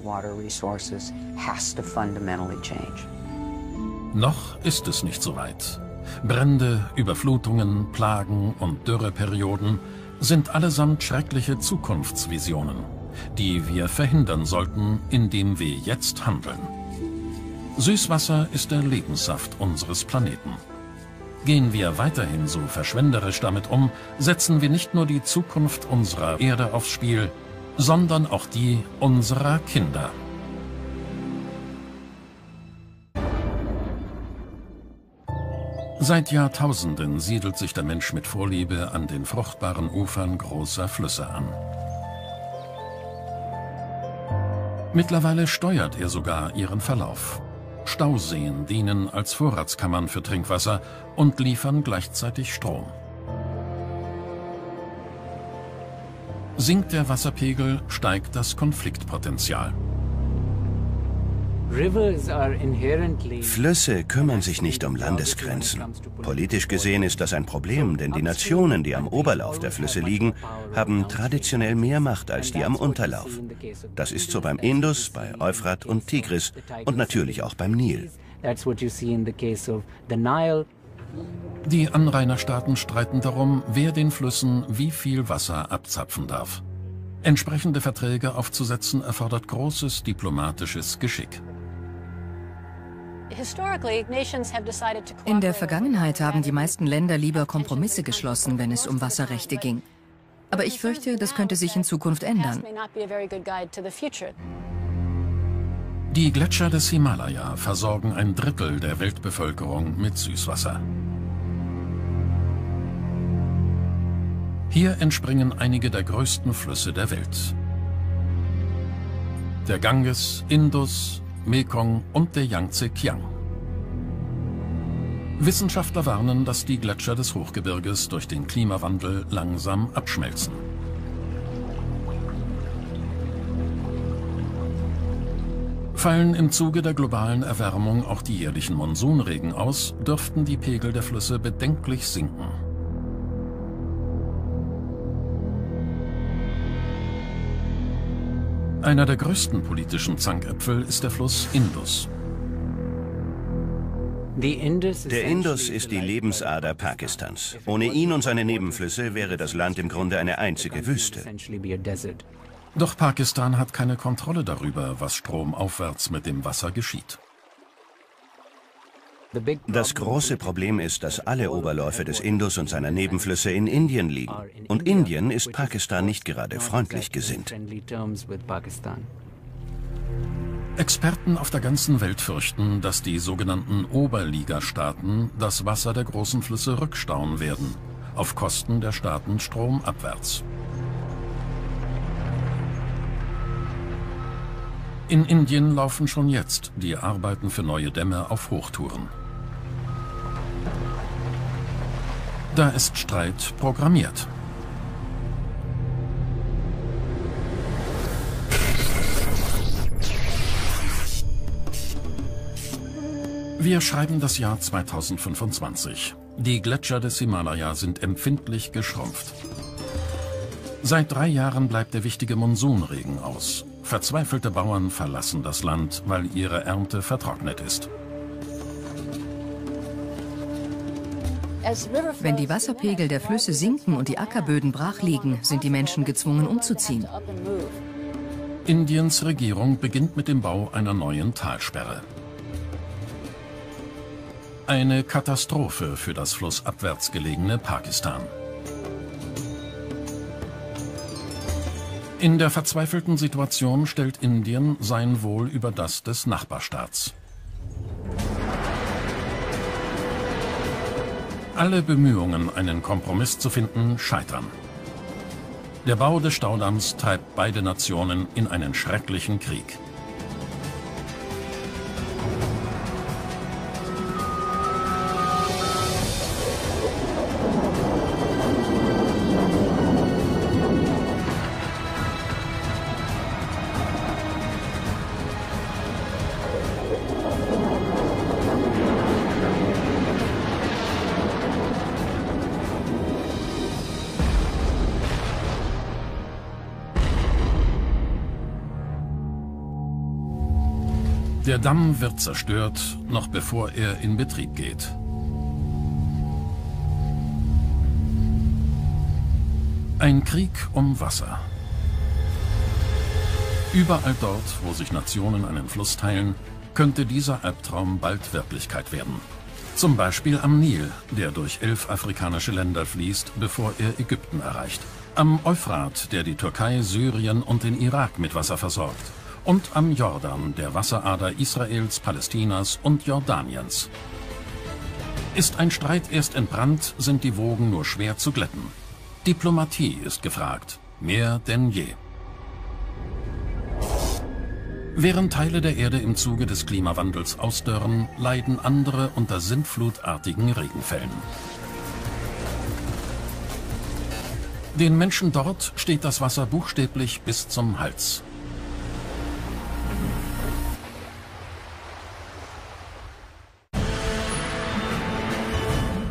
Noch ist es nicht so weit. Brände, Überflutungen, Plagen und Dürreperioden sind allesamt schreckliche Zukunftsvisionen, die wir verhindern sollten, indem wir jetzt handeln. Süßwasser ist der Lebenssaft unseres Planeten. Gehen wir weiterhin so verschwenderisch damit um, setzen wir nicht nur die Zukunft unserer Erde aufs Spiel, sondern auch die unserer Kinder. Seit Jahrtausenden siedelt sich der Mensch mit Vorliebe an den fruchtbaren Ufern großer Flüsse an. Mittlerweile steuert er sogar ihren Verlauf. Stauseen dienen als Vorratskammern für Trinkwasser und liefern gleichzeitig Strom. Sinkt der Wasserpegel, steigt das Konfliktpotenzial. Flüsse kümmern sich nicht um Landesgrenzen. Politisch gesehen ist das ein Problem, denn die Nationen, die am Oberlauf der Flüsse liegen, haben traditionell mehr Macht als die am Unterlauf. Das ist so beim Indus, bei Euphrat und Tigris und natürlich auch beim Nil. Die Anrainerstaaten streiten darum, wer den Flüssen wie viel Wasser abzapfen darf. Entsprechende Verträge aufzusetzen erfordert großes diplomatisches Geschick. In der Vergangenheit haben die meisten Länder lieber Kompromisse geschlossen, wenn es um Wasserrechte ging. Aber ich fürchte, das könnte sich in Zukunft ändern. Die Gletscher des Himalaya versorgen ein Drittel der Weltbevölkerung mit Süßwasser. Hier entspringen einige der größten Flüsse der Welt. Der Ganges, Indus, Mekong und der Yangtze-Kiang. Wissenschaftler warnen, dass die Gletscher des Hochgebirges durch den Klimawandel langsam abschmelzen. Fallen im Zuge der globalen Erwärmung auch die jährlichen Monsunregen aus, dürften die Pegel der Flüsse bedenklich sinken. Einer der größten politischen Zankäpfel ist der Fluss Indus. Der Indus ist die Lebensader Pakistans. Ohne ihn und seine Nebenflüsse wäre das Land im Grunde eine einzige Wüste. Doch Pakistan hat keine Kontrolle darüber, was stromaufwärts mit dem Wasser geschieht. Das große Problem ist, dass alle Oberläufe des Indus und seiner Nebenflüsse in Indien liegen. Und Indien ist Pakistan nicht gerade freundlich gesinnt. Experten auf der ganzen Welt fürchten, dass die sogenannten Oberliga-Staaten das Wasser der großen Flüsse rückstauen werden, auf Kosten der Staaten stromabwärts. In Indien laufen schon jetzt die Arbeiten für neue Dämme auf Hochtouren. Da ist Streit programmiert. Wir schreiben das Jahr zweitausendfünfundzwanzig. Die Gletscher des Himalaya sind empfindlich geschrumpft. Seit drei Jahren bleibt der wichtige Monsunregen aus. Verzweifelte Bauern verlassen das Land, weil ihre Ernte vertrocknet ist. Wenn die Wasserpegel der Flüsse sinken und die Ackerböden brach liegen, sind die Menschen gezwungen umzuziehen. Indiens Regierung beginnt mit dem Bau einer neuen Talsperre. Eine Katastrophe für das flussabwärts gelegene Pakistan. In der verzweifelten Situation stellt Indien sein Wohl über das des Nachbarstaats. Alle Bemühungen, einen Kompromiss zu finden, scheitern. Der Bau des Staudamms treibt beide Nationen in einen schrecklichen Krieg. Der Damm wird zerstört, noch bevor er in Betrieb geht. Ein Krieg um Wasser. Überall dort, wo sich Nationen einen Fluss teilen, könnte dieser Albtraum bald Wirklichkeit werden. Zum Beispiel am Nil, der durch elf afrikanische Länder fließt, bevor er Ägypten erreicht. Am Euphrat, der die Türkei, Syrien und den Irak mit Wasser versorgt. Und am Jordan, der Wasserader Israels, Palästinas und Jordaniens. Ist ein Streit erst entbrannt, sind die Wogen nur schwer zu glätten. Diplomatie ist gefragt, mehr denn je. Während Teile der Erde im Zuge des Klimawandels ausdörren, leiden andere unter sintflutartigen Regenfällen. Den Menschen dort steht das Wasser buchstäblich bis zum Hals.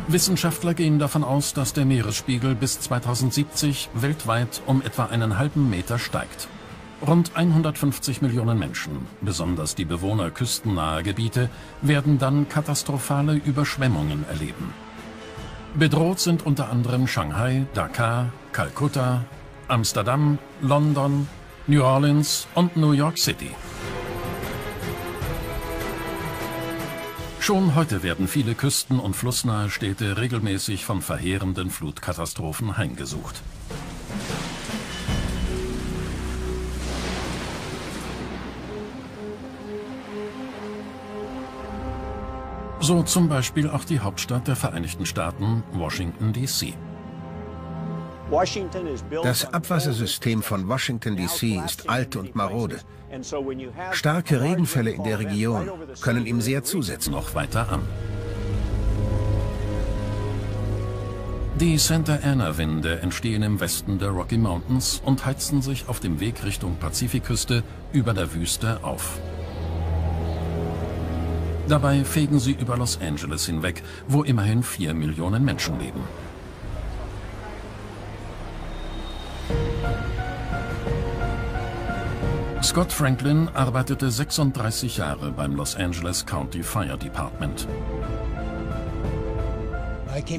Wissenschaftler gehen davon aus, dass der Meeresspiegel bis zweitausendsiebzig weltweit um etwa einen halben Meter steigt. Rund hundertfünfzig Millionen Menschen, besonders die Bewohner küstennaher Gebiete, werden dann katastrophale Überschwemmungen erleben. Bedroht sind unter anderem Shanghai, Dakar, Kalkutta, Amsterdam, London, New Orleans und New York City. Schon heute werden viele küsten- und flussnahe Städte regelmäßig von verheerenden Flutkatastrophen heimgesucht. So zum Beispiel auch die Hauptstadt der Vereinigten Staaten, Washington D C Das Abwassersystem von Washington D C ist alt und marode. Starke Regenfälle in der Region können ihm sehr zusetzen. Noch weiter an. Die Santa Ana-Winde entstehen im Westen der Rocky Mountains und heizen sich auf dem Weg Richtung Pazifikküste über der Wüste auf. Dabei fegen sie über Los Angeles hinweg, wo immerhin vier Millionen Menschen leben. Scott Franklin arbeitete sechsunddreißig Jahre beim Los Angeles County Fire Department.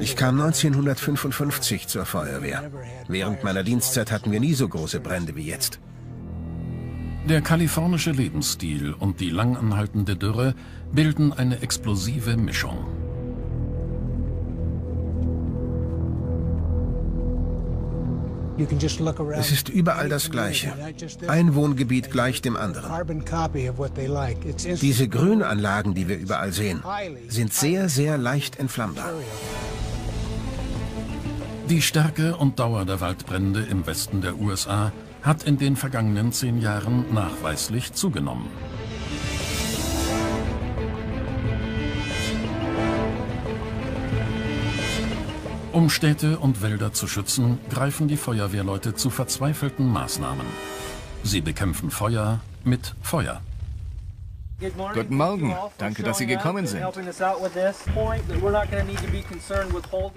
Ich kam neunzehnhundertfünfundfünfzig zur Feuerwehr. Während meiner Dienstzeit hatten wir nie so große Brände wie jetzt. Der kalifornische Lebensstil und die langanhaltende Dürre bilden eine explosive Mischung. Es ist überall das Gleiche. Ein Wohngebiet gleich dem anderen. Diese Grünanlagen, die wir überall sehen, sind sehr, sehr leicht entflammbar. Die Stärke und Dauer der Waldbrände im Westen der U S A hat in den vergangenen zehn Jahren nachweislich zugenommen. Um Städte und Wälder zu schützen, greifen die Feuerwehrleute zu verzweifelten Maßnahmen. Sie bekämpfen Feuer mit Feuer. Guten Morgen, danke, dass Sie gekommen sind.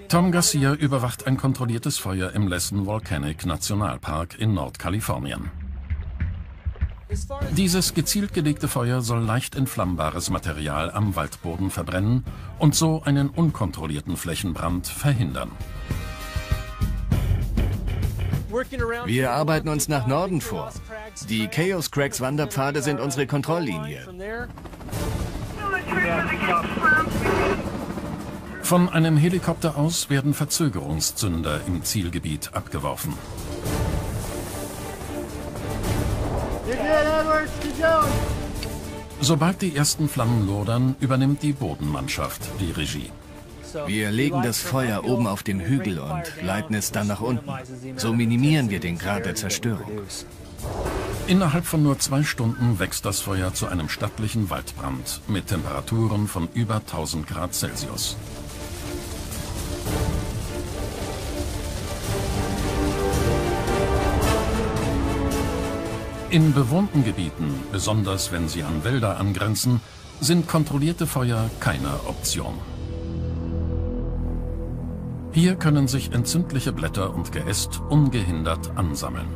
Tom Garcia überwacht ein kontrolliertes Feuer im Lassen Volcanic National Park in Nordkalifornien. Dieses gezielt gelegte Feuer soll leicht entflammbares Material am Waldboden verbrennen und so einen unkontrollierten Flächenbrand verhindern. Wir arbeiten uns nach Norden vor. Die Chaos Crags Wanderpfade sind unsere Kontrolllinie. Von einem Helikopter aus werden Verzögerungszünder im Zielgebiet abgeworfen. Sobald die ersten Flammen lodern, übernimmt die Bodenmannschaft die Regie. Wir legen das Feuer oben auf den Hügel und leiten es dann nach unten. So minimieren wir den Grad der Zerstörung. Innerhalb von nur zwei Stunden wächst das Feuer zu einem stattlichen Waldbrand mit Temperaturen von über tausend Grad Celsius. In bewohnten Gebieten, besonders wenn sie an Wälder angrenzen, sind kontrollierte Feuer keine Option. Hier können sich entzündliche Blätter und Geäst ungehindert ansammeln.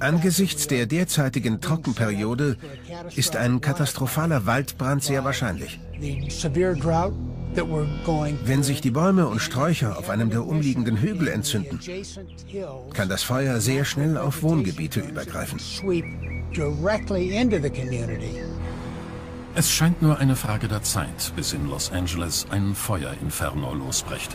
Angesichts der derzeitigen Trockenperiode ist ein katastrophaler Waldbrand sehr wahrscheinlich. Wenn sich die Bäume und Sträucher auf einem der umliegenden Hügel entzünden, kann das Feuer sehr schnell auf Wohngebiete übergreifen. Es scheint nur eine Frage der Zeit, bis in Los Angeles ein Feuerinferno losbricht.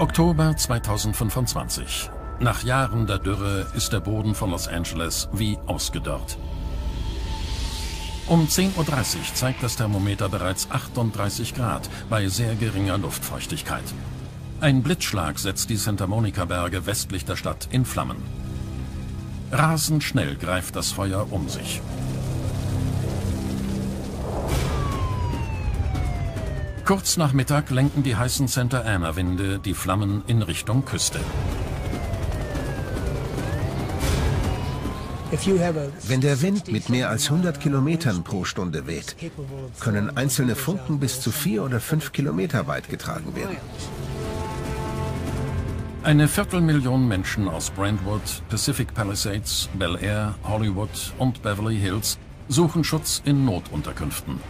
Oktober zweitausendfünfundzwanzig. Nach Jahren der Dürre ist der Boden von Los Angeles wie ausgedörrt. Um zehn Uhr dreißig zeigt das Thermometer bereits achtunddreißig Grad bei sehr geringer Luftfeuchtigkeit. Ein Blitzschlag setzt die Santa Monica-Berge westlich der Stadt in Flammen. Rasend schnell greift das Feuer um sich. Kurz nach Mittag lenken die heißen Santa Ana-Winde die Flammen in Richtung Küste. Wenn der Wind mit mehr als hundert Kilometern pro Stunde weht, können einzelne Funken bis zu vier oder fünf Kilometer weit getragen werden. Eine Viertelmillion Menschen aus Brentwood, Pacific Palisades, Bel Air, Hollywood und Beverly Hills suchen Schutz in Notunterkünften.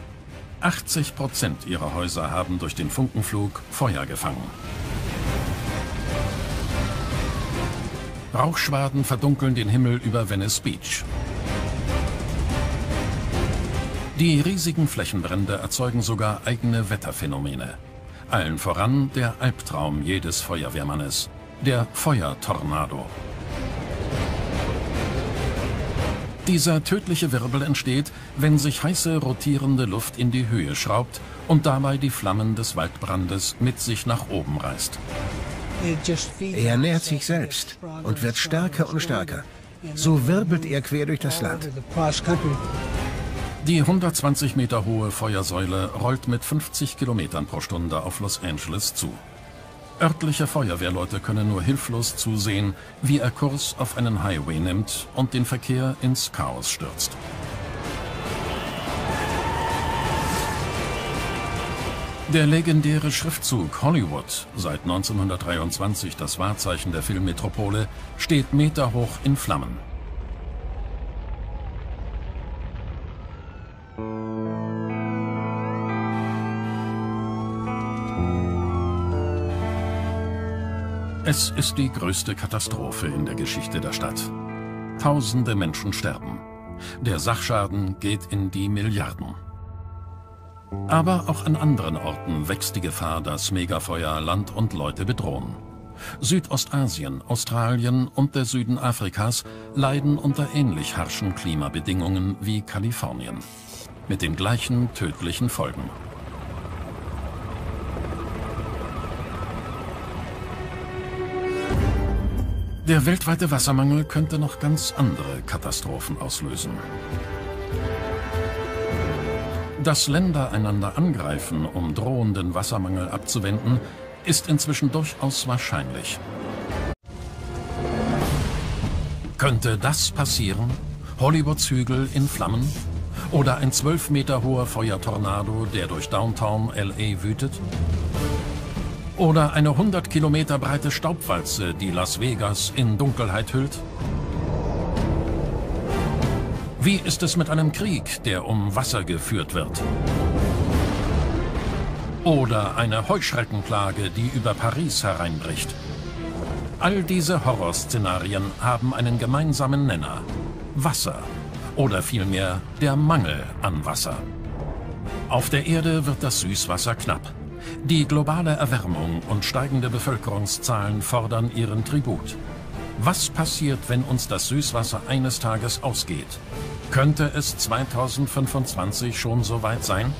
achtzig Prozent ihrer Häuser haben durch den Funkenflug Feuer gefangen. Rauchschwaden verdunkeln den Himmel über Venice Beach. Die riesigen Flächenbrände erzeugen sogar eigene Wetterphänomene. Allen voran der Albtraum jedes Feuerwehrmannes, der Feuertornado. Dieser tödliche Wirbel entsteht, wenn sich heiße, rotierende Luft in die Höhe schraubt und dabei die Flammen des Waldbrandes mit sich nach oben reißt. Er nährt sich selbst und wird stärker und stärker. So wirbelt er quer durch das Land. Die hundertzwanzig Meter hohe Feuersäule rollt mit fünfzig Kilometern pro Stunde auf Los Angeles zu. Örtliche Feuerwehrleute können nur hilflos zusehen, wie er Kurs auf einen Highway nimmt und den Verkehr ins Chaos stürzt. Der legendäre Schriftzug Hollywood, seit neunzehnhundertdreiundzwanzig das Wahrzeichen der Filmmetropole, steht meterhoch in Flammen. Es ist die größte Katastrophe in der Geschichte der Stadt. Tausende Menschen sterben. Der Sachschaden geht in die Milliarden. Aber auch an anderen Orten wächst die Gefahr, dass Megafeuer Land und Leute bedrohen. Südostasien, Australien und der Süden Afrikas leiden unter ähnlich harschen Klimabedingungen wie Kalifornien. Mit den gleichen tödlichen Folgen. Der weltweite Wassermangel könnte noch ganz andere Katastrophen auslösen. Dass Länder einander angreifen, um drohenden Wassermangel abzuwenden, ist inzwischen durchaus wahrscheinlich. Könnte das passieren? Hollywoods Hügel in Flammen? Oder ein zwölf Meter hoher Feuertornado, der durch Downtown L A wütet? Oder eine hundert Kilometer breite Staubwalze, die Las Vegas in Dunkelheit hüllt? Wie ist es mit einem Krieg, der um Wasser geführt wird? Oder eine Heuschreckenplage, die über Paris hereinbricht? All diese Horrorszenarien haben einen gemeinsamen Nenner: Wasser. Oder vielmehr der Mangel an Wasser. Auf der Erde wird das Süßwasser knapp. Die globale Erwärmung und steigende Bevölkerungszahlen fordern ihren Tribut. Was passiert, wenn uns das Süßwasser eines Tages ausgeht? Könnte es zweitausendfünfundzwanzig schon so weit sein?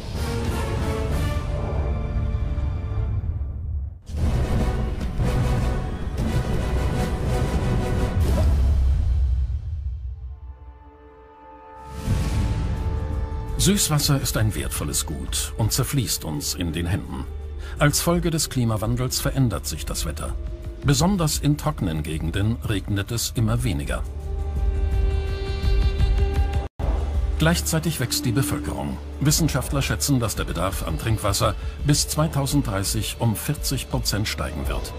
Süßwasser ist ein wertvolles Gut und zerfließt uns in den Händen. Als Folge des Klimawandels verändert sich das Wetter. Besonders in trockenen Gegenden regnet es immer weniger. Gleichzeitig wächst die Bevölkerung. Wissenschaftler schätzen, dass der Bedarf an Trinkwasser bis zweitausenddreißig um vierzig Prozent steigen wird.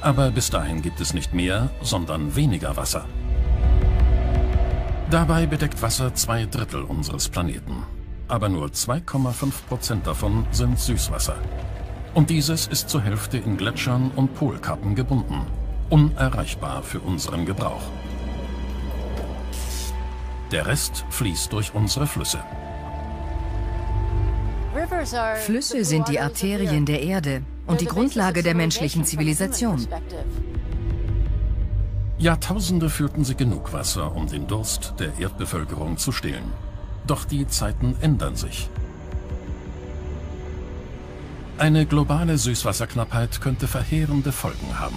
Aber bis dahin gibt es nicht mehr, sondern weniger Wasser. Dabei bedeckt Wasser zwei Drittel unseres Planeten. Aber nur zwei Komma fünf Prozent davon sind Süßwasser. Und dieses ist zur Hälfte in Gletschern und Polkappen gebunden, unerreichbar für unseren Gebrauch. Der Rest fließt durch unsere Flüsse. Flüsse sind die Arterien der Erde und die Grundlage der menschlichen Zivilisation. Jahrtausende führten sie genug Wasser, um den Durst der Erdbevölkerung zu stillen. Doch die Zeiten ändern sich. Eine globale Süßwasserknappheit könnte verheerende Folgen haben.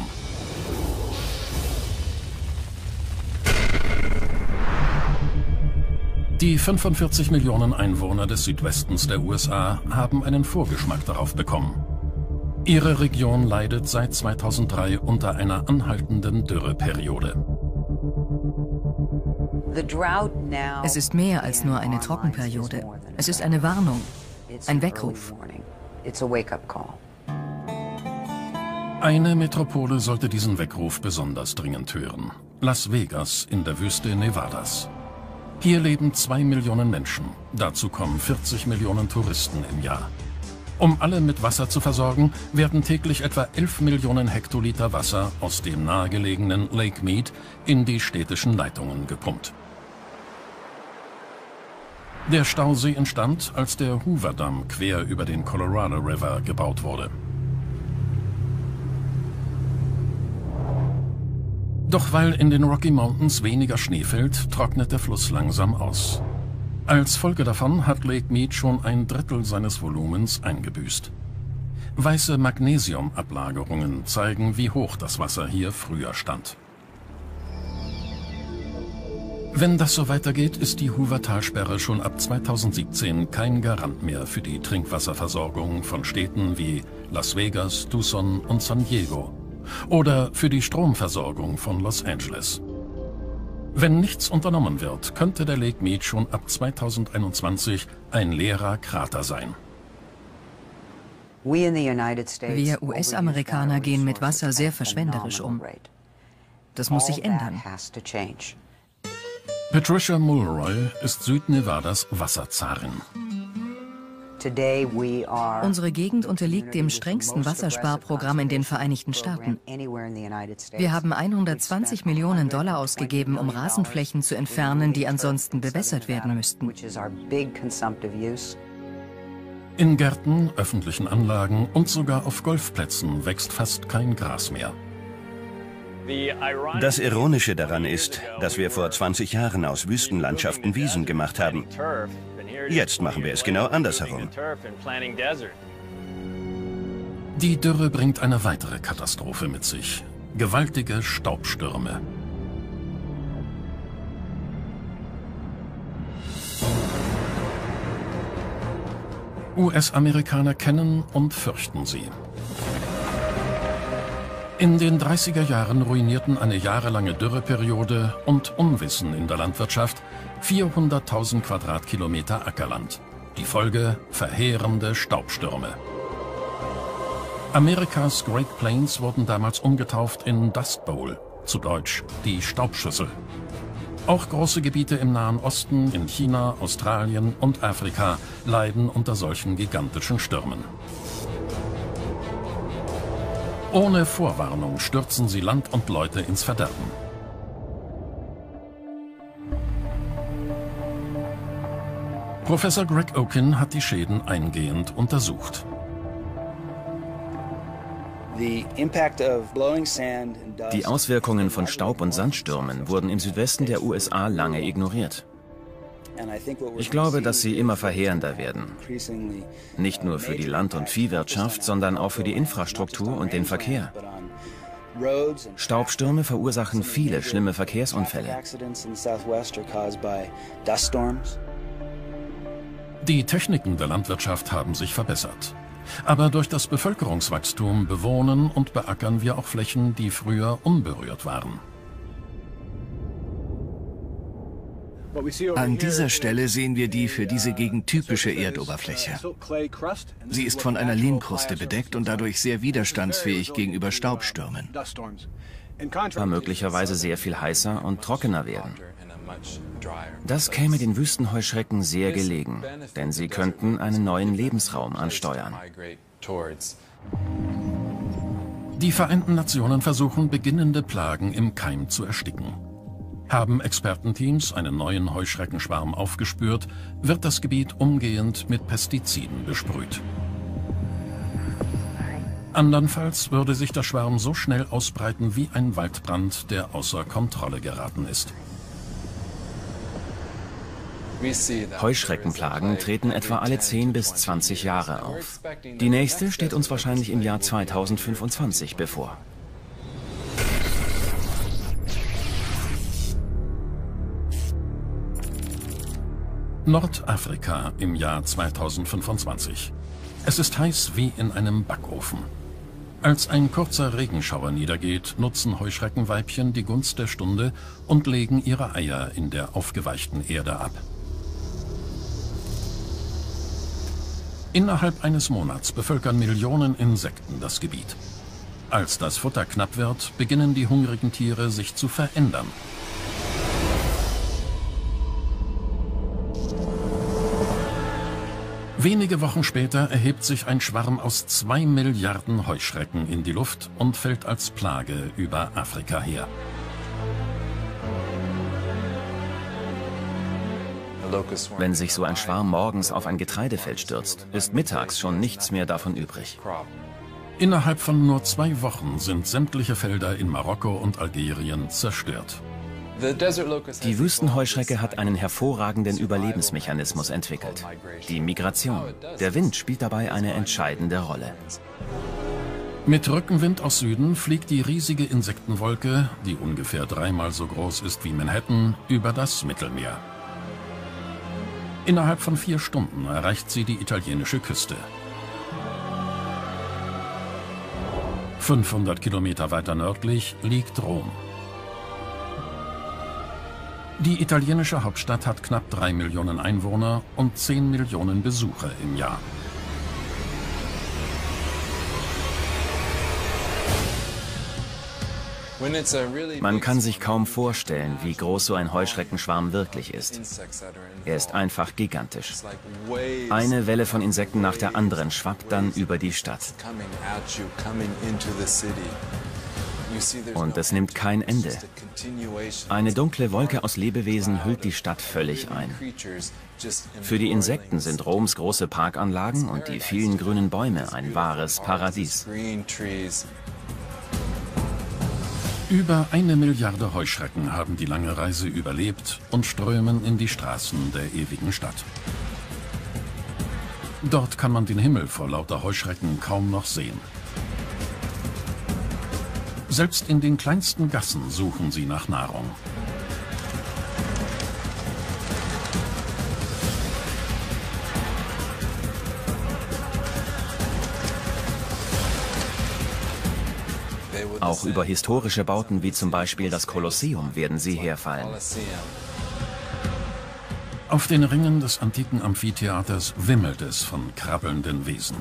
Die fünfundvierzig Millionen Einwohner des Südwestens der U S A haben einen Vorgeschmack darauf bekommen. Ihre Region leidet seit zweitausenddrei unter einer anhaltenden Dürreperiode. Es ist mehr als nur eine Trockenperiode. Es ist eine Warnung, ein Weckruf. Eine Metropole sollte diesen Weckruf besonders dringend hören: Las Vegas in der Wüste Nevadas. Hier leben zwei Millionen Menschen. Dazu kommen vierzig Millionen Touristen im Jahr. Um alle mit Wasser zu versorgen, werden täglich etwa elf Millionen Hektoliter Wasser aus dem nahegelegenen Lake Mead in die städtischen Leitungen gepumpt. Der Stausee entstand, als der Hoover-Damm quer über den Colorado River gebaut wurde. Doch weil in den Rocky Mountains weniger Schnee fällt, trocknet der Fluss langsam aus. Als Folge davon hat Lake Mead schon ein Drittel seines Volumens eingebüßt. Weiße Magnesiumablagerungen zeigen, wie hoch das Wasser hier früher stand. Wenn das so weitergeht, ist die Hoover-Talsperre schon ab zweitausendsiebzehn kein Garant mehr für die Trinkwasserversorgung von Städten wie Las Vegas, Tucson und San Diego oder für die Stromversorgung von Los Angeles. Wenn nichts unternommen wird, könnte der Lake Mead schon ab zweitausendeinundzwanzig ein leerer Krater sein. Wir U S-Amerikaner gehen mit Wasser sehr verschwenderisch um. Das muss sich ändern. Patricia Mulroy ist Südnevadas Wasserzarin. Unsere Gegend unterliegt dem strengsten Wassersparprogramm in den Vereinigten Staaten. Wir haben hundertzwanzig Millionen Dollar ausgegeben, um Rasenflächen zu entfernen, die ansonsten bewässert werden müssten. In Gärten, öffentlichen Anlagen und sogar auf Golfplätzen wächst fast kein Gras mehr. Das Ironische daran ist, dass wir vor zwanzig Jahren aus Wüstenlandschaften Wiesen gemacht haben. Jetzt machen wir es genau andersherum. Die Dürre bringt eine weitere Katastrophe mit sich: gewaltige Staubstürme. U S-Amerikaner kennen und fürchten sie. In den dreißiger Jahren ruinierten eine jahrelange Dürreperiode und Unwissen in der Landwirtschaft vierhunderttausend Quadratkilometer Ackerland. Die Folge: verheerende Staubstürme. Amerikas Great Plains wurden damals umgetauft in Dust Bowl, zu Deutsch die Staubschüssel. Auch große Gebiete im Nahen Osten, in China, Australien und Afrika leiden unter solchen gigantischen Stürmen. Ohne Vorwarnung stürzen sie Land und Leute ins Verderben. Professor Greg Okin hat die Schäden eingehend untersucht. Die Auswirkungen von Staub- und Sandstürmen wurden im Südwesten der U S A lange ignoriert. Ich glaube, dass sie immer verheerender werden. Nicht nur für die Land- und Viehwirtschaft, sondern auch für die Infrastruktur und den Verkehr. Staubstürme verursachen viele schlimme Verkehrsunfälle. Die Techniken der Landwirtschaft haben sich verbessert. Aber durch das Bevölkerungswachstum bewohnen und beackern wir auch Flächen, die früher unberührt waren. An dieser Stelle sehen wir die für diese Gegend typische Erdoberfläche. Sie ist von einer Lehmkruste bedeckt und dadurch sehr widerstandsfähig gegenüber Staubstürmen. War möglicherweise sehr viel heißer und trockener werden. Das käme den Wüstenheuschrecken sehr gelegen, denn sie könnten einen neuen Lebensraum ansteuern. Die Vereinten Nationen versuchen, beginnende Plagen im Keim zu ersticken. Haben Expertenteams einen neuen Heuschreckenschwarm aufgespürt, wird das Gebiet umgehend mit Pestiziden besprüht. Andernfalls würde sich der Schwarm so schnell ausbreiten wie ein Waldbrand, der außer Kontrolle geraten ist. Heuschreckenplagen treten etwa alle zehn bis zwanzig Jahre auf. Die nächste steht uns wahrscheinlich im Jahr zweitausendfünfundzwanzig bevor. Nordafrika im Jahr zweitausendfünfundzwanzig. Es ist heiß wie in einem Backofen. Als ein kurzer Regenschauer niedergeht, nutzen Heuschreckenweibchen die Gunst der Stunde und legen ihre Eier in der aufgeweichten Erde ab. Innerhalb eines Monats bevölkern Millionen Insekten das Gebiet. Als das Futter knapp wird, beginnen die hungrigen Tiere sich zu verändern. Wenige Wochen später erhebt sich ein Schwarm aus zwei Milliarden Heuschrecken in die Luft und fällt als Plage über Afrika her. Wenn sich so ein Schwarm morgens auf ein Getreidefeld stürzt, ist mittags schon nichts mehr davon übrig. Innerhalb von nur zwei Wochen sind sämtliche Felder in Marokko und Algerien zerstört. Die Wüstenheuschrecke hat einen hervorragenden Überlebensmechanismus entwickelt: die Migration. Der Wind spielt dabei eine entscheidende Rolle. Mit Rückenwind aus Süden fliegt die riesige Insektenwolke, die ungefähr dreimal so groß ist wie Manhattan, über das Mittelmeer. Innerhalb von vier Stunden erreicht sie die italienische Küste. fünfhundert Kilometer weiter nördlich liegt Rom. Die italienische Hauptstadt hat knapp drei Millionen Einwohner und zehn Millionen Besucher im Jahr. Man kann sich kaum vorstellen, wie groß so ein Heuschreckenschwarm wirklich ist. Er ist einfach gigantisch. Eine Welle von Insekten nach der anderen schwappt dann über die Stadt. Und es nimmt kein Ende. Eine dunkle Wolke aus Lebewesen hüllt die Stadt völlig ein. Für die Insekten sind Roms große Parkanlagen und die vielen grünen Bäume ein wahres Paradies. Über eine Milliarde Heuschrecken haben die lange Reise überlebt und strömen in die Straßen der ewigen Stadt. Dort kann man den Himmel vor lauter Heuschrecken kaum noch sehen. Selbst in den kleinsten Gassen suchen sie nach Nahrung. Auch über historische Bauten wie zum Beispiel das Kolosseum werden sie herfallen. Auf den Ringen des antiken Amphitheaters wimmelt es von krabbelnden Wesen.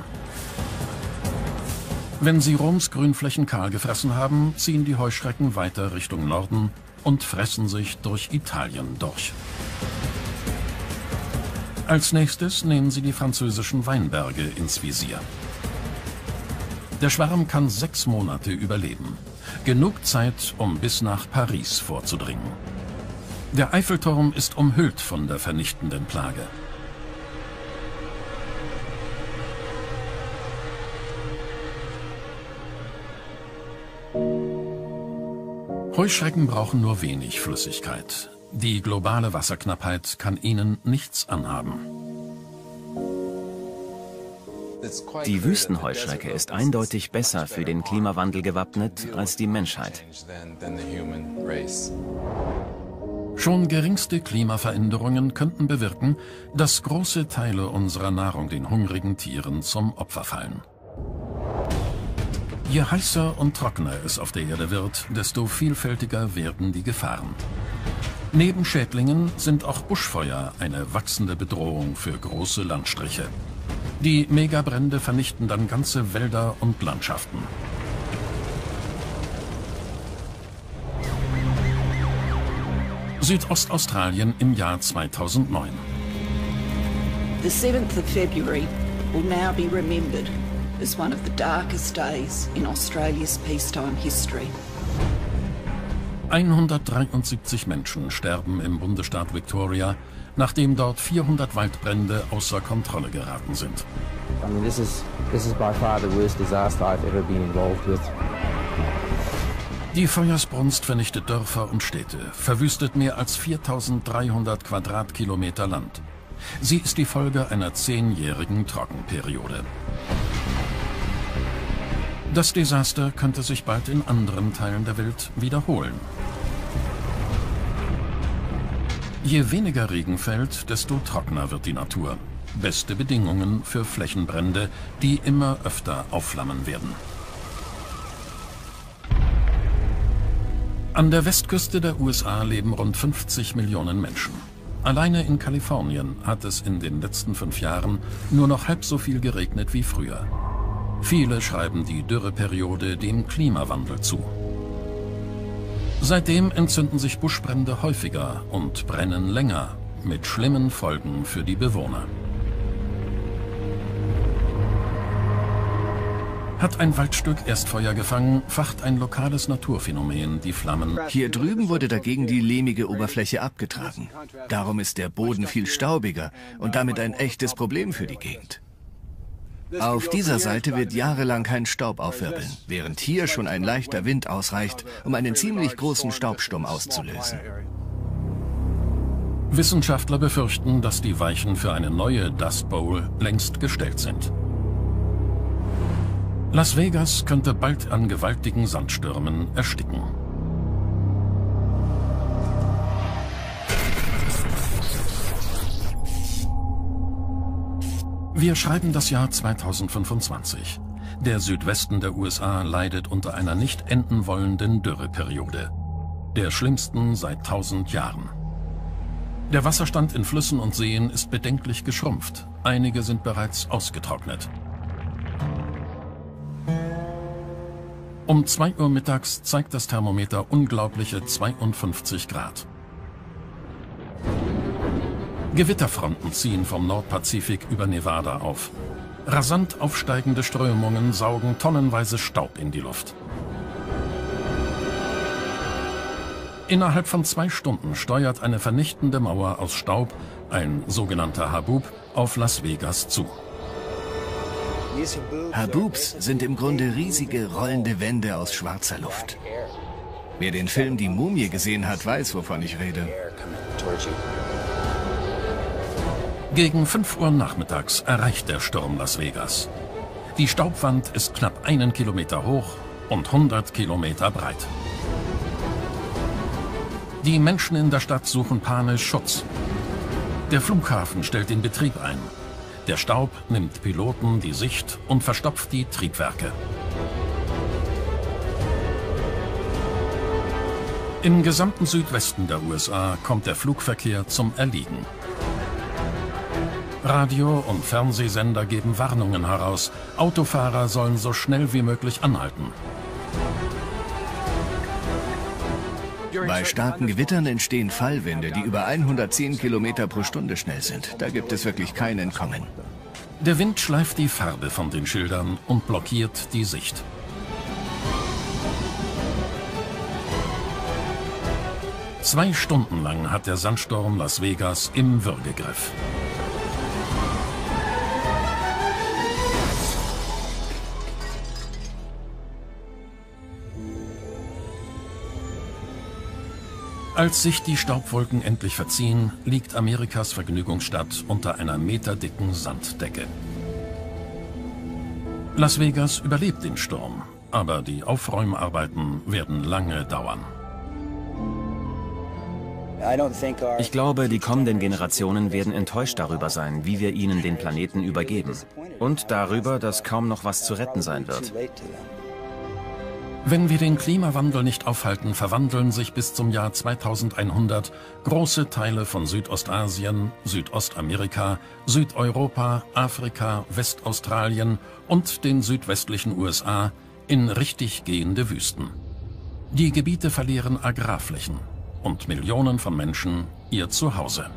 Wenn sie Roms Grünflächen kahl gefressen haben, ziehen die Heuschrecken weiter Richtung Norden und fressen sich durch Italien durch. Als nächstes nehmen sie die französischen Weinberge ins Visier. Der Schwarm kann sechs Monate überleben. Genug Zeit, um bis nach Paris vorzudringen. Der Eiffelturm ist umhüllt von der vernichtenden Plage. Heuschrecken brauchen nur wenig Flüssigkeit. Die globale Wasserknappheit kann ihnen nichts anhaben. Die Wüstenheuschrecke ist eindeutig besser für den Klimawandel gewappnet als die Menschheit. Schon geringste Klimaveränderungen könnten bewirken, dass große Teile unserer Nahrung den hungrigen Tieren zum Opfer fallen. Je heißer und trockener es auf der Erde wird, desto vielfältiger werden die Gefahren. Neben Schädlingen sind auch Buschfeuer eine wachsende Bedrohung für große Landstriche. Die Megabrände vernichten dann ganze Wälder und Landschaften. Südostaustralien im Jahr zweitausendneun. The seventh of February will now be remembered as one of the darkest days in Australia's peacetime history. hundertdreiundsiebzig Menschen sterben im Bundesstaat Victoria, nachdem dort vierhundert Waldbrände außer Kontrolle geraten sind. I mean, this is, this is by far the worst disaster I've ever been involved with. Die Feuersbrunst vernichtet Dörfer und Städte, verwüstet mehr als viertausenddreihundert Quadratkilometer Land. Sie ist die Folge einer zehnjährigen Trockenperiode. Das Desaster könnte sich bald in anderen Teilen der Welt wiederholen. Je weniger Regen fällt, desto trockener wird die Natur. Beste Bedingungen für Flächenbrände, die immer öfter aufflammen werden. An der Westküste der U S A leben rund fünfzig Millionen Menschen. Alleine in Kalifornien hat es in den letzten fünf Jahren nur noch halb so viel geregnet wie früher. Viele schreiben die Dürreperiode dem Klimawandel zu. Seitdem entzünden sich Buschbrände häufiger und brennen länger, mit schlimmen Folgen für die Bewohner. Hat ein Waldstück erst Feuer gefangen, facht ein lokales Naturphänomen die Flammen. Hier drüben wurde dagegen die lehmige Oberfläche abgetragen. Darum ist der Boden viel staubiger und damit ein echtes Problem für die Gegend. Auf dieser Seite wird jahrelang kein Staub aufwirbeln, während hier schon ein leichter Wind ausreicht, um einen ziemlich großen Staubsturm auszulösen. Wissenschaftler befürchten, dass die Weichen für eine neue Dust Bowl längst gestellt sind. Las Vegas könnte bald an gewaltigen Sandstürmen ersticken. Wir schreiben das Jahr zweitausendfünfundzwanzig. Der Südwesten der U S A leidet unter einer nicht enden wollenden Dürreperiode. Der schlimmsten seit tausend Jahren. Der Wasserstand in Flüssen und Seen ist bedenklich geschrumpft. Einige sind bereits ausgetrocknet. Um zwei Uhr mittags zeigt das Thermometer unglaubliche zweiundfünfzig Grad. Gewitterfronten ziehen vom Nordpazifik über Nevada auf. Rasant aufsteigende Strömungen saugen tonnenweise Staub in die Luft. Innerhalb von zwei Stunden steuert eine vernichtende Mauer aus Staub, ein sogenannter Habub, auf Las Vegas zu. Habubs sind im Grunde riesige rollende Wände aus schwarzer Luft. Wer den Film Die Mumie gesehen hat, weiß, wovon ich rede. Gegen fünf Uhr nachmittags erreicht der Sturm Las Vegas. Die Staubwand ist knapp einen Kilometer hoch und hundert Kilometer breit. Die Menschen in der Stadt suchen panisch Schutz. Der Flughafen stellt den Betrieb ein. Der Staub nimmt Piloten die Sicht und verstopft die Triebwerke. Im gesamten Südwesten der U S A kommt der Flugverkehr zum Erliegen. Radio- und Fernsehsender geben Warnungen heraus. Autofahrer sollen so schnell wie möglich anhalten. Bei starken Gewittern entstehen Fallwinde, die über hundertzehn Kilometer pro Stunde schnell sind. Da gibt es wirklich kein Entkommen. Der Wind schleift die Farbe von den Schildern und blockiert die Sicht. Zwei Stunden lang hat der Sandsturm Las Vegas im Würgegriff. Als sich die Staubwolken endlich verziehen, liegt Amerikas Vergnügungsstadt unter einer meterdicken Sanddecke. Las Vegas überlebt den Sturm, aber die Aufräumarbeiten werden lange dauern. Ich glaube, die kommenden Generationen werden enttäuscht darüber sein, wie wir ihnen den Planeten übergeben. Und darüber, dass kaum noch was zu retten sein wird. Wenn wir den Klimawandel nicht aufhalten, verwandeln sich bis zum Jahr zweitausendeinhundert große Teile von Südostasien, Südostamerika, Südeuropa, Afrika, Westaustralien und den südwestlichen U S A in richtig gehende Wüsten. Die Gebiete verlieren Agrarflächen und Millionen von Menschen ihr Zuhause.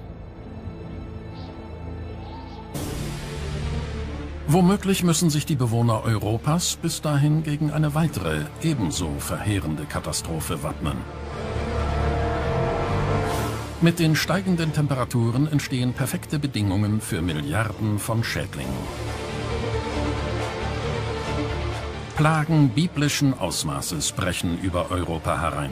Womöglich müssen sich die Bewohner Europas bis dahin gegen eine weitere, ebenso verheerende Katastrophe wappnen. Mit den steigenden Temperaturen entstehen perfekte Bedingungen für Milliarden von Schädlingen. Plagen biblischen Ausmaßes brechen über Europa herein.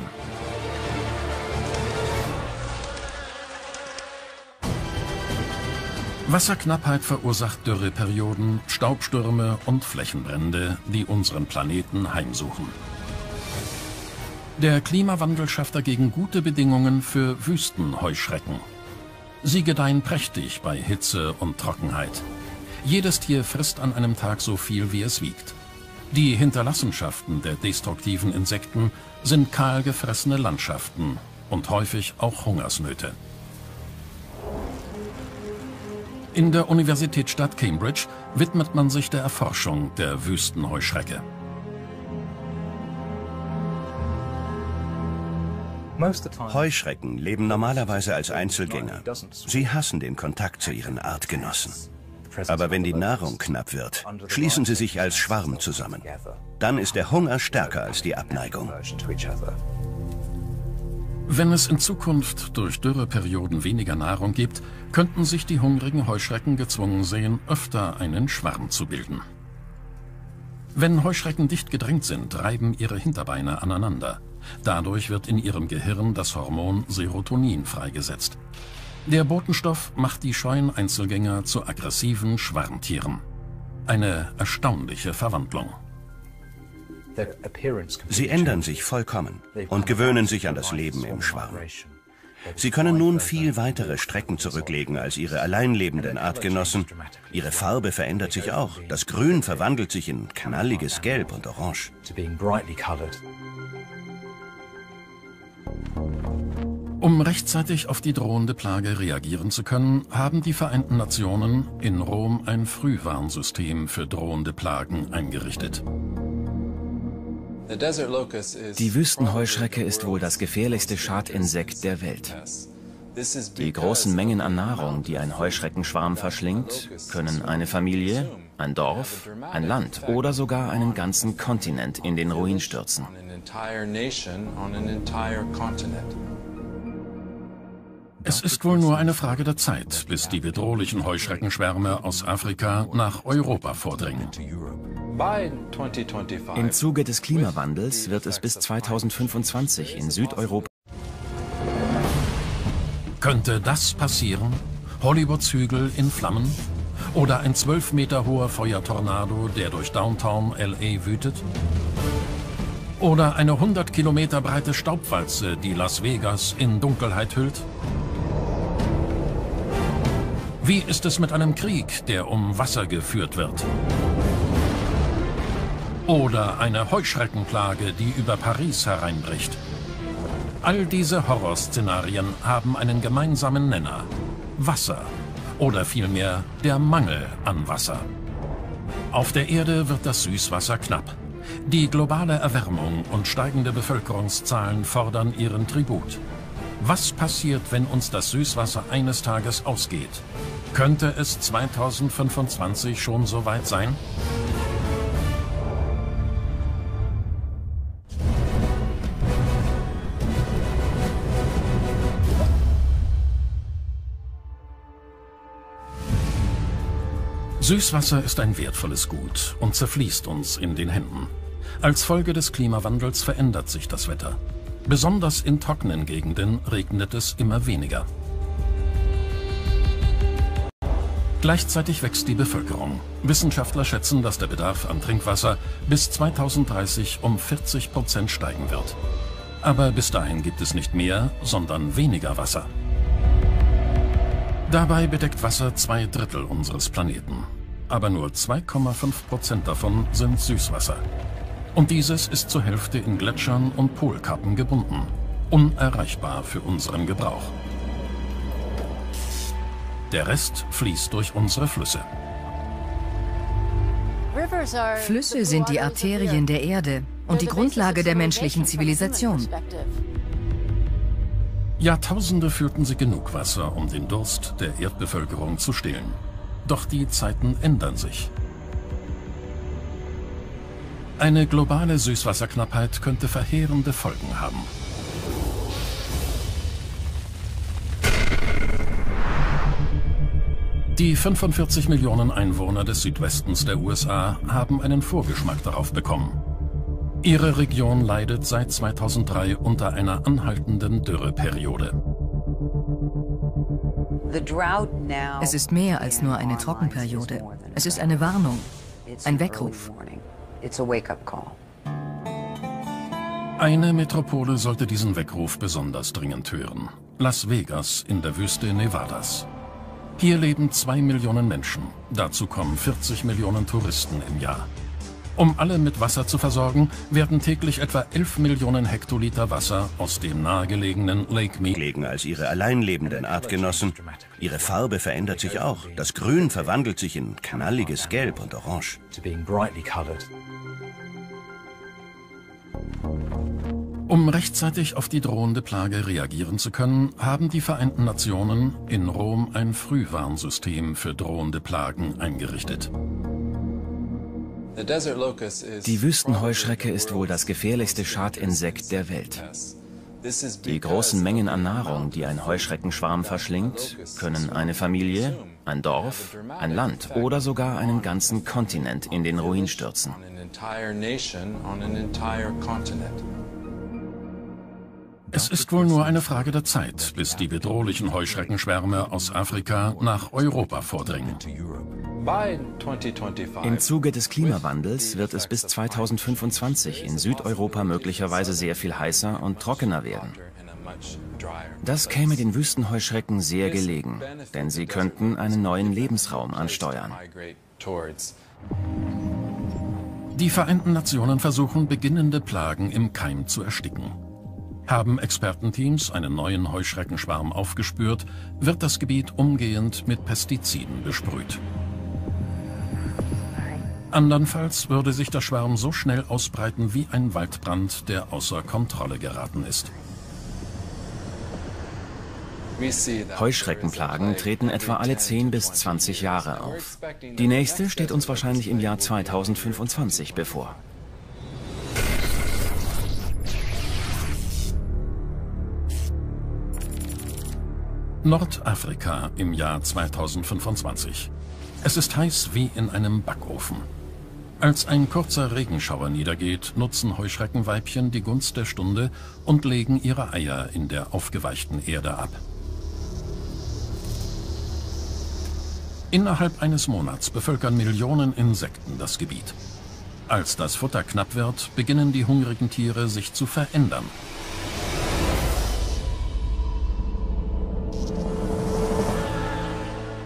Wasserknappheit verursacht Dürreperioden, Staubstürme und Flächenbrände, die unseren Planeten heimsuchen. Der Klimawandel schafft dagegen gute Bedingungen für Wüstenheuschrecken. Sie gedeihen prächtig bei Hitze und Trockenheit. Jedes Tier frisst an einem Tag so viel, wie es wiegt. Die Hinterlassenschaften der destruktiven Insekten sind kahl gefressene Landschaften und häufig auch Hungersnöte. In der Universitätsstadt Cambridge widmet man sich der Erforschung der Wüstenheuschrecke. Heuschrecken leben normalerweise als Einzelgänger. Sie hassen den Kontakt zu ihren Artgenossen. Aber wenn die Nahrung knapp wird, schließen sie sich als Schwarm zusammen. Dann ist der Hunger stärker als die Abneigung. Wenn es in Zukunft durch Dürreperioden weniger Nahrung gibt, könnten sich die hungrigen Heuschrecken gezwungen sehen, öfter einen Schwarm zu bilden. Wenn Heuschrecken dicht gedrängt sind, reiben ihre Hinterbeine aneinander. Dadurch wird in ihrem Gehirn das Hormon Serotonin freigesetzt. Der Botenstoff macht die scheuen Einzelgänger zu aggressiven Schwarmtieren. Eine erstaunliche Verwandlung. Sie ändern sich vollkommen und gewöhnen sich an das Leben im Schwarm. Sie können nun viel weitere Strecken zurücklegen als ihre allein lebenden Artgenossen. Ihre Farbe verändert sich auch. Das Grün verwandelt sich in knalliges Gelb und Orange. Um rechtzeitig auf die drohende Plage reagieren zu können, haben die Vereinten Nationen in Rom ein Frühwarnsystem für drohende Plagen eingerichtet. Die Wüstenheuschrecke ist wohl das gefährlichste Schadinsekt der Welt. Die großen Mengen an Nahrung, die ein Heuschreckenschwarm verschlingt, können eine Familie, ein Dorf, ein Land oder sogar einen ganzen Kontinent in den Ruin stürzen. Es ist wohl nur eine Frage der Zeit, bis die bedrohlichen Heuschreckenschwärme aus Afrika nach Europa vordringen. Im Zuge des Klimawandels wird es bis zweitausendfünfundzwanzig in Südeuropa... Könnte das passieren? Hollywoods Hügel in Flammen? Oder ein zwölf Meter hoher Feuertornado, der durch Downtown L A wütet? Oder eine hundert Kilometer breite Staubwalze, die Las Vegas in Dunkelheit hüllt? Wie ist es mit einem Krieg, der um Wasser geführt wird? Oder eine Heuschreckenplage, die über Paris hereinbricht? All diese Horrorszenarien haben einen gemeinsamen Nenner: Wasser. Oder vielmehr der Mangel an Wasser. Auf der Erde wird das Süßwasser knapp. Die globale Erwärmung und steigende Bevölkerungszahlen fordern ihren Tribut. Was passiert, wenn uns das Süßwasser eines Tages ausgeht? Könnte es zweitausendfünfundzwanzig schon so weit sein? Süßwasser ist ein wertvolles Gut und zerfließt uns in den Händen. Als Folge des Klimawandels verändert sich das Wetter. Besonders in trockenen Gegenden regnet es immer weniger. Gleichzeitig wächst die Bevölkerung. Wissenschaftler schätzen, dass der Bedarf an Trinkwasser bis zweitausenddreißig um vierzig Prozent steigen wird. Aber bis dahin gibt es nicht mehr, sondern weniger Wasser. Dabei bedeckt Wasser zwei Drittel unseres Planeten. Aber nur zwei Komma fünf Prozent davon sind Süßwasser. Und dieses ist zur Hälfte in Gletschern und Polkappen gebunden. Unerreichbar für unseren Gebrauch. Der Rest fließt durch unsere Flüsse. Flüsse sind die Arterien der Erde und die Grundlage der menschlichen Zivilisation. Jahrtausende führten sie genug Wasser, um den Durst der Erdbevölkerung zu stillen. Doch die Zeiten ändern sich. Eine globale Süßwasserknappheit könnte verheerende Folgen haben. Die fünfundvierzig Millionen Einwohner des Südwestens der U S A haben einen Vorgeschmack darauf bekommen. Ihre Region leidet seit zweitausenddrei unter einer anhaltenden Dürreperiode. Es ist mehr als nur eine Trockenperiode. Es ist eine Warnung, ein Weckruf. Eine Metropole sollte diesen Weckruf besonders dringend hören. Las Vegas in der Wüste Nevadas. Hier leben zwei Millionen Menschen. Dazu kommen vierzig Millionen Touristen im Jahr. Um alle mit Wasser zu versorgen, werden täglich etwa elf Millionen Hektoliter Wasser aus dem nahegelegenen Lake Mead. Legen als ihre alleinlebenden Artgenossen. Ihre Farbe verändert sich auch. Das Grün verwandelt sich in knalliges Gelb und Orange. Um rechtzeitig auf die drohende Plage reagieren zu können, haben die Vereinten Nationen in Rom ein Frühwarnsystem für drohende Plagen eingerichtet. Die Wüstenheuschrecke ist wohl das gefährlichste Schadinsekt der Welt. Die großen Mengen an Nahrung, die ein Heuschreckenschwarm verschlingt, können eine Familie, ein Dorf, ein Land oder sogar einen ganzen Kontinent in den Ruin stürzen. Es ist wohl nur eine Frage der Zeit, bis die bedrohlichen Heuschreckenschwärme aus Afrika nach Europa vordringen. Im Zuge des Klimawandels wird es bis zweitausendfünfundzwanzig in Südeuropa möglicherweise sehr viel heißer und trockener werden. Das käme den Wüstenheuschrecken sehr gelegen, denn sie könnten einen neuen Lebensraum ansteuern. Die Vereinten Nationen versuchen, beginnende Plagen im Keim zu ersticken. Haben Expertenteams einen neuen Heuschreckenschwarm aufgespürt, wird das Gebiet umgehend mit Pestiziden besprüht. Andernfalls würde sich der Schwarm so schnell ausbreiten wie ein Waldbrand, der außer Kontrolle geraten ist. Heuschreckenplagen treten etwa alle zehn bis zwanzig Jahre auf. Die nächste steht uns wahrscheinlich im Jahr zweitausendfünfundzwanzig bevor. Nordafrika im Jahr zweitausendfünfundzwanzig. Es ist heiß wie in einem Backofen. Als ein kurzer Regenschauer niedergeht, nutzen Heuschreckenweibchen die Gunst der Stunde und legen ihre Eier in der aufgeweichten Erde ab. Innerhalb eines Monats bevölkern Millionen Insekten das Gebiet. Als das Futter knapp wird, beginnen die hungrigen Tiere sich zu verändern.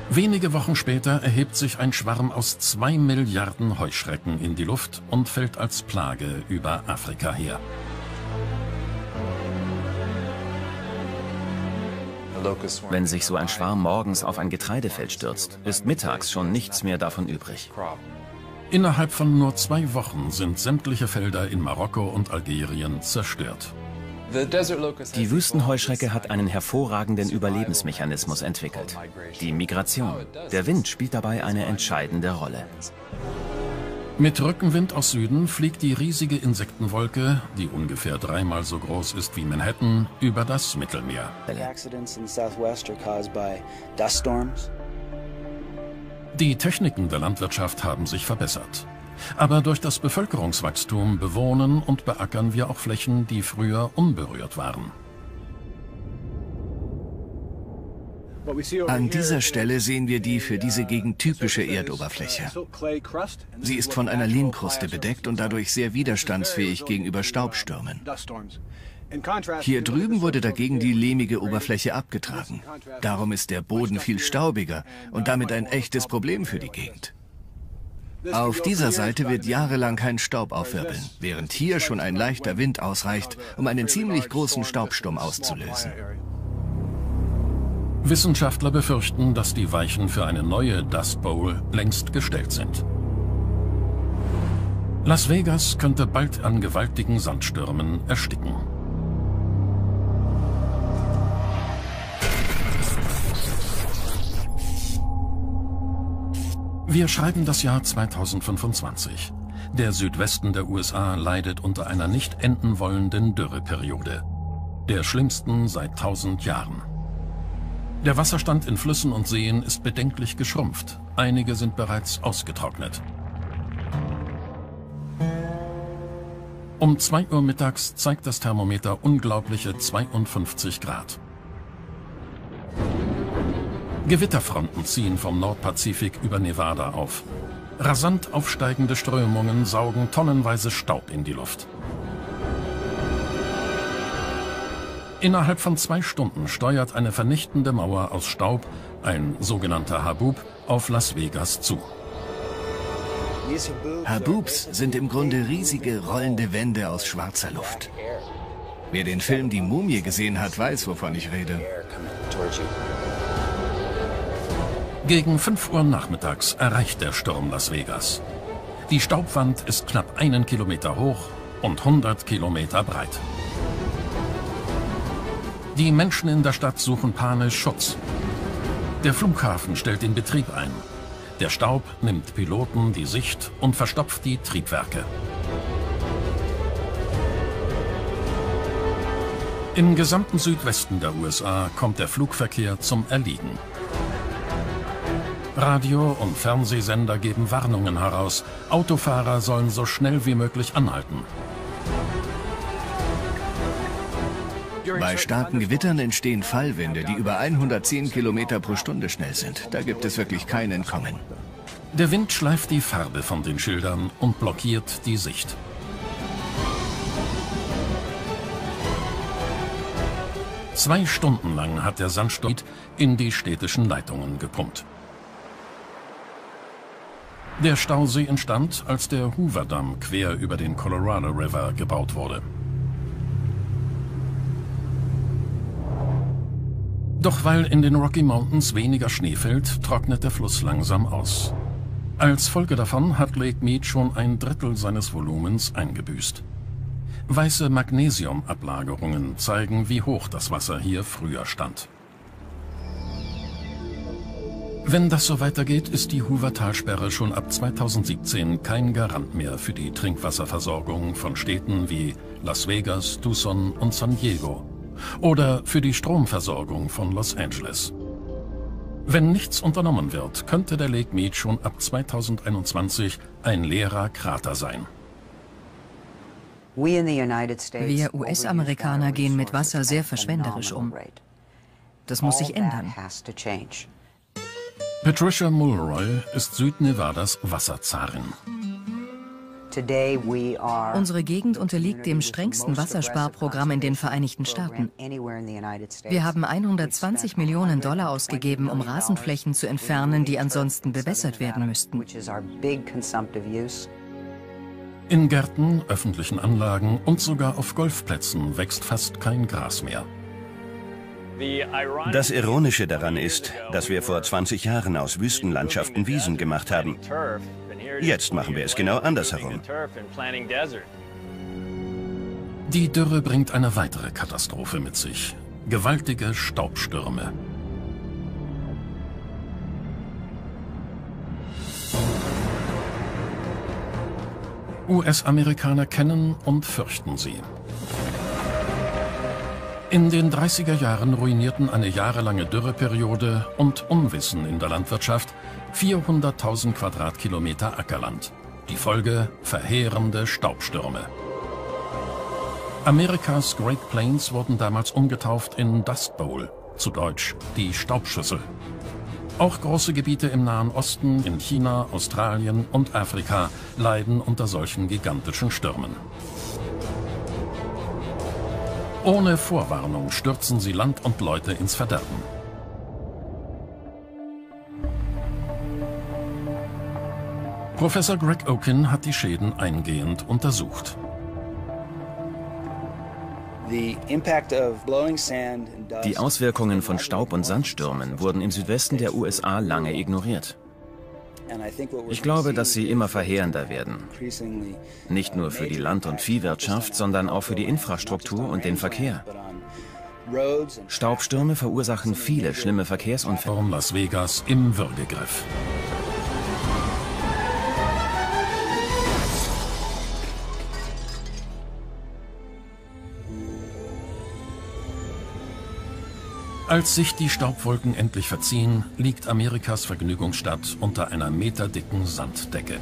Wenige Wochen später erhebt sich ein Schwarm aus zwei Milliarden Heuschrecken in die Luft und fällt als Plage über Afrika her. Wenn sich so ein Schwarm morgens auf ein Getreidefeld stürzt, ist mittags schon nichts mehr davon übrig. Innerhalb von nur zwei Wochen sind sämtliche Felder in Marokko und Algerien zerstört. Die Wüstenheuschrecke hat einen hervorragenden Überlebensmechanismus entwickelt, die Migration. Der Wind spielt dabei eine entscheidende Rolle. Mit Rückenwind aus Süden fliegt die riesige Insektenwolke, die ungefähr dreimal so groß ist wie Manhattan, über das Mittelmeer. Die Techniken der Landwirtschaft haben sich verbessert. Aber durch das Bevölkerungswachstum bewohnen und beackern wir auch Flächen, die früher unberührt waren. An dieser Stelle sehen wir die für diese Gegend typische Erdoberfläche. Sie ist von einer Lehmkruste bedeckt und dadurch sehr widerstandsfähig gegenüber Staubstürmen. Hier drüben wurde dagegen die lehmige Oberfläche abgetragen. Darum ist der Boden viel staubiger und damit ein echtes Problem für die Gegend. Auf dieser Seite wird jahrelang kein Staub aufwirbeln, während hier schon ein leichter Wind ausreicht, um einen ziemlich großen Staubsturm auszulösen. Wissenschaftler befürchten, dass die Weichen für eine neue Dust Bowl längst gestellt sind. Las Vegas könnte bald an gewaltigen Sandstürmen ersticken. Wir schreiben das Jahr zweitausendfünfundzwanzig. Der Südwesten der U S A leidet unter einer nicht enden wollenden Dürreperiode. Der schlimmsten seit tausend Jahren. Der Wasserstand in Flüssen und Seen ist bedenklich geschrumpft. Einige sind bereits ausgetrocknet. Um zwei Uhr mittags zeigt das Thermometer unglaubliche zweiundfünfzig Grad. Gewitterfronten ziehen vom Nordpazifik über Nevada auf. Rasant aufsteigende Strömungen saugen tonnenweise Staub in die Luft. Innerhalb von zwei Stunden steuert eine vernichtende Mauer aus Staub, ein sogenannter Habub, auf Las Vegas zu. Habubs sind im Grunde riesige rollende Wände aus schwarzer Luft. Wer den Film Die Mumie gesehen hat, weiß, wovon ich rede. Gegen fünf Uhr nachmittags erreicht der Sturm Las Vegas. Die Staubwand ist knapp einen Kilometer hoch und hundert Kilometer breit. Die Menschen in der Stadt suchen panisch Schutz. Der Flughafen stellt den Betrieb ein. Der Staub nimmt Piloten die Sicht und verstopft die Triebwerke. Im gesamten Südwesten der U S A kommt der Flugverkehr zum Erliegen. Radio- und Fernsehsender geben Warnungen heraus. Autofahrer sollen so schnell wie möglich anhalten. Bei starken Gewittern entstehen Fallwinde, die über hundertzehn Kilometer pro Stunde schnell sind. Da gibt es wirklich kein Entkommen. Der Wind schleift die Farbe von den Schildern und blockiert die Sicht. Zwei Stunden lang hat der Sandsturm in die städtischen Leitungen gepumpt. Der Stausee entstand, als der Hoover-Damm quer über den Colorado River gebaut wurde. Doch weil in den Rocky Mountains weniger Schnee fällt, trocknet der Fluss langsam aus. Als Folge davon hat Lake Mead schon ein Drittel seines Volumens eingebüßt. Weiße Magnesiumablagerungen zeigen, wie hoch das Wasser hier früher stand. Wenn das so weitergeht, ist die Hoover-Talsperre schon ab zweitausendsiebzehn kein Garant mehr für die Trinkwasserversorgung von Städten wie Las Vegas, Tucson und San Diego oder für die Stromversorgung von Los Angeles. Wenn nichts unternommen wird, könnte der Lake Mead schon ab zweitausendeinundzwanzig ein leerer Krater sein. Wir U S-Amerikaner gehen mit Wasser sehr verschwenderisch um. Das muss sich ändern. Patricia Mulroy ist Südnevadas Wasserzarin. Unsere Gegend unterliegt dem strengsten Wassersparprogramm in den Vereinigten Staaten. Wir haben hundertzwanzig Millionen Dollar ausgegeben, um Rasenflächen zu entfernen, die ansonsten bewässert werden müssten. In Gärten, öffentlichen Anlagen und sogar auf Golfplätzen wächst fast kein Gras mehr. Das Ironische daran ist, dass wir vor zwanzig Jahren aus Wüstenlandschaften Wiesen gemacht haben. Jetzt machen wir es genau andersherum. Die Dürre bringt eine weitere Katastrophe mit sich: gewaltige Staubstürme. U S-Amerikaner kennen und fürchten sie. In den dreißiger Jahren ruinierten eine jahrelange Dürreperiode und Unwissen in der Landwirtschaft vierhunderttausend Quadratkilometer Ackerland. Die Folge: verheerende Staubstürme. Amerikas Great Plains wurden damals umgetauft in Dust Bowl, zu Deutsch die Staubschüssel. Auch große Gebiete im Nahen Osten, in China, Australien und Afrika leiden unter solchen gigantischen Stürmen. Ohne Vorwarnung stürzen sie Land und Leute ins Verderben. Professor Greg Okin hat die Schäden eingehend untersucht. Die Auswirkungen von Staub- und Sandstürmen wurden im Südwesten der U S A lange ignoriert. Ich glaube, dass sie immer verheerender werden. Nicht nur für die Land- und Viehwirtschaft, sondern auch für die Infrastruktur und den Verkehr. Staubstürme verursachen viele schlimme Verkehrsunfälle. Von Las Vegas im Würgegriff. Als sich die Staubwolken endlich verziehen, liegt Amerikas Vergnügungsstadt unter einer meterdicken Sanddecke.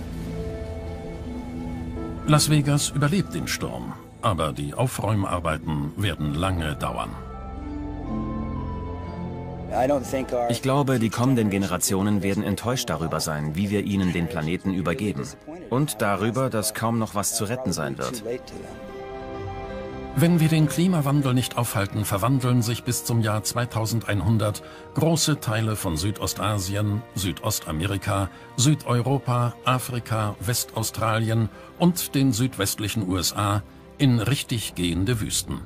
Las Vegas überlebt den Sturm, aber die Aufräumarbeiten werden lange dauern. Ich glaube, die kommenden Generationen werden enttäuscht darüber sein, wie wir ihnen den Planeten übergeben. Und darüber, dass kaum noch was zu retten sein wird. Wenn wir den Klimawandel nicht aufhalten, verwandeln sich bis zum Jahr zweitausendeinhundert große Teile von Südostasien, Südostamerika, Südeuropa, Afrika, Westaustralien und den südwestlichen U S A in richtig gehende Wüsten.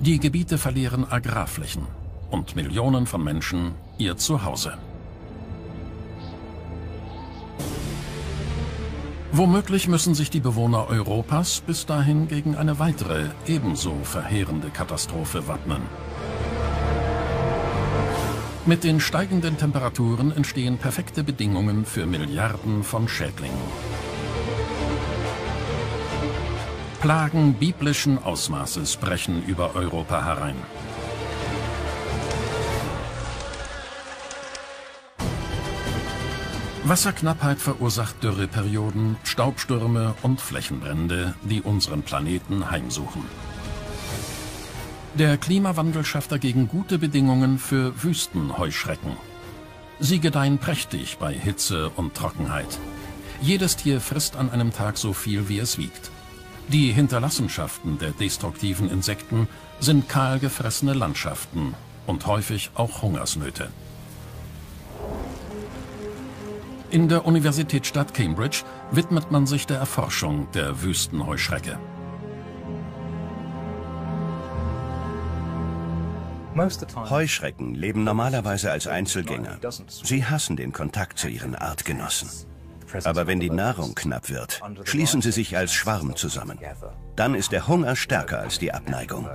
Die Gebiete verlieren Agrarflächen und Millionen von Menschen ihr Zuhause. Womöglich müssen sich die Bewohner Europas bis dahin gegen eine weitere, ebenso verheerende Katastrophe wappnen. Mit den steigenden Temperaturen entstehen perfekte Bedingungen für Milliarden von Schädlingen. Plagen biblischen Ausmaßes brechen über Europa herein. Wasserknappheit verursacht Dürreperioden, Staubstürme und Flächenbrände, die unseren Planeten heimsuchen. Der Klimawandel schafft dagegen gute Bedingungen für Wüstenheuschrecken. Sie gedeihen prächtig bei Hitze und Trockenheit. Jedes Tier frisst an einem Tag so viel, wie es wiegt. Die Hinterlassenschaften der destruktiven Insekten sind kahl gefressene Landschaften und häufig auch Hungersnöte. In der Universitätsstadt Cambridge widmet man sich der Erforschung der Wüstenheuschrecke. Heuschrecken leben normalerweise als Einzelgänger. Sie hassen den Kontakt zu ihren Artgenossen. Aber wenn die Nahrung knapp wird, schließen sie sich als Schwarm zusammen. Dann ist der Hunger stärker als die Abneigung.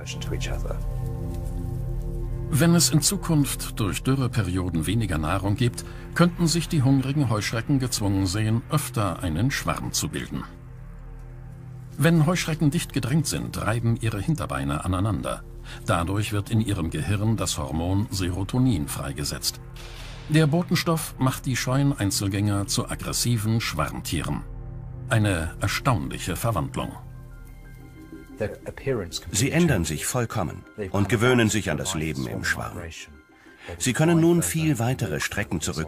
Wenn es in Zukunft durch Dürreperioden weniger Nahrung gibt, könnten sich die hungrigen Heuschrecken gezwungen sehen, öfter einen Schwarm zu bilden. Wenn Heuschrecken dicht gedrängt sind, reiben ihre Hinterbeine aneinander. Dadurch wird in ihrem Gehirn das Hormon Serotonin freigesetzt. Der Botenstoff macht die scheuen Einzelgänger zu aggressiven Schwarmtieren. Eine erstaunliche Verwandlung. Sie ändern sich vollkommen und gewöhnen sich an das Leben im Schwarm. Sie können nun viel weitere Strecken zurück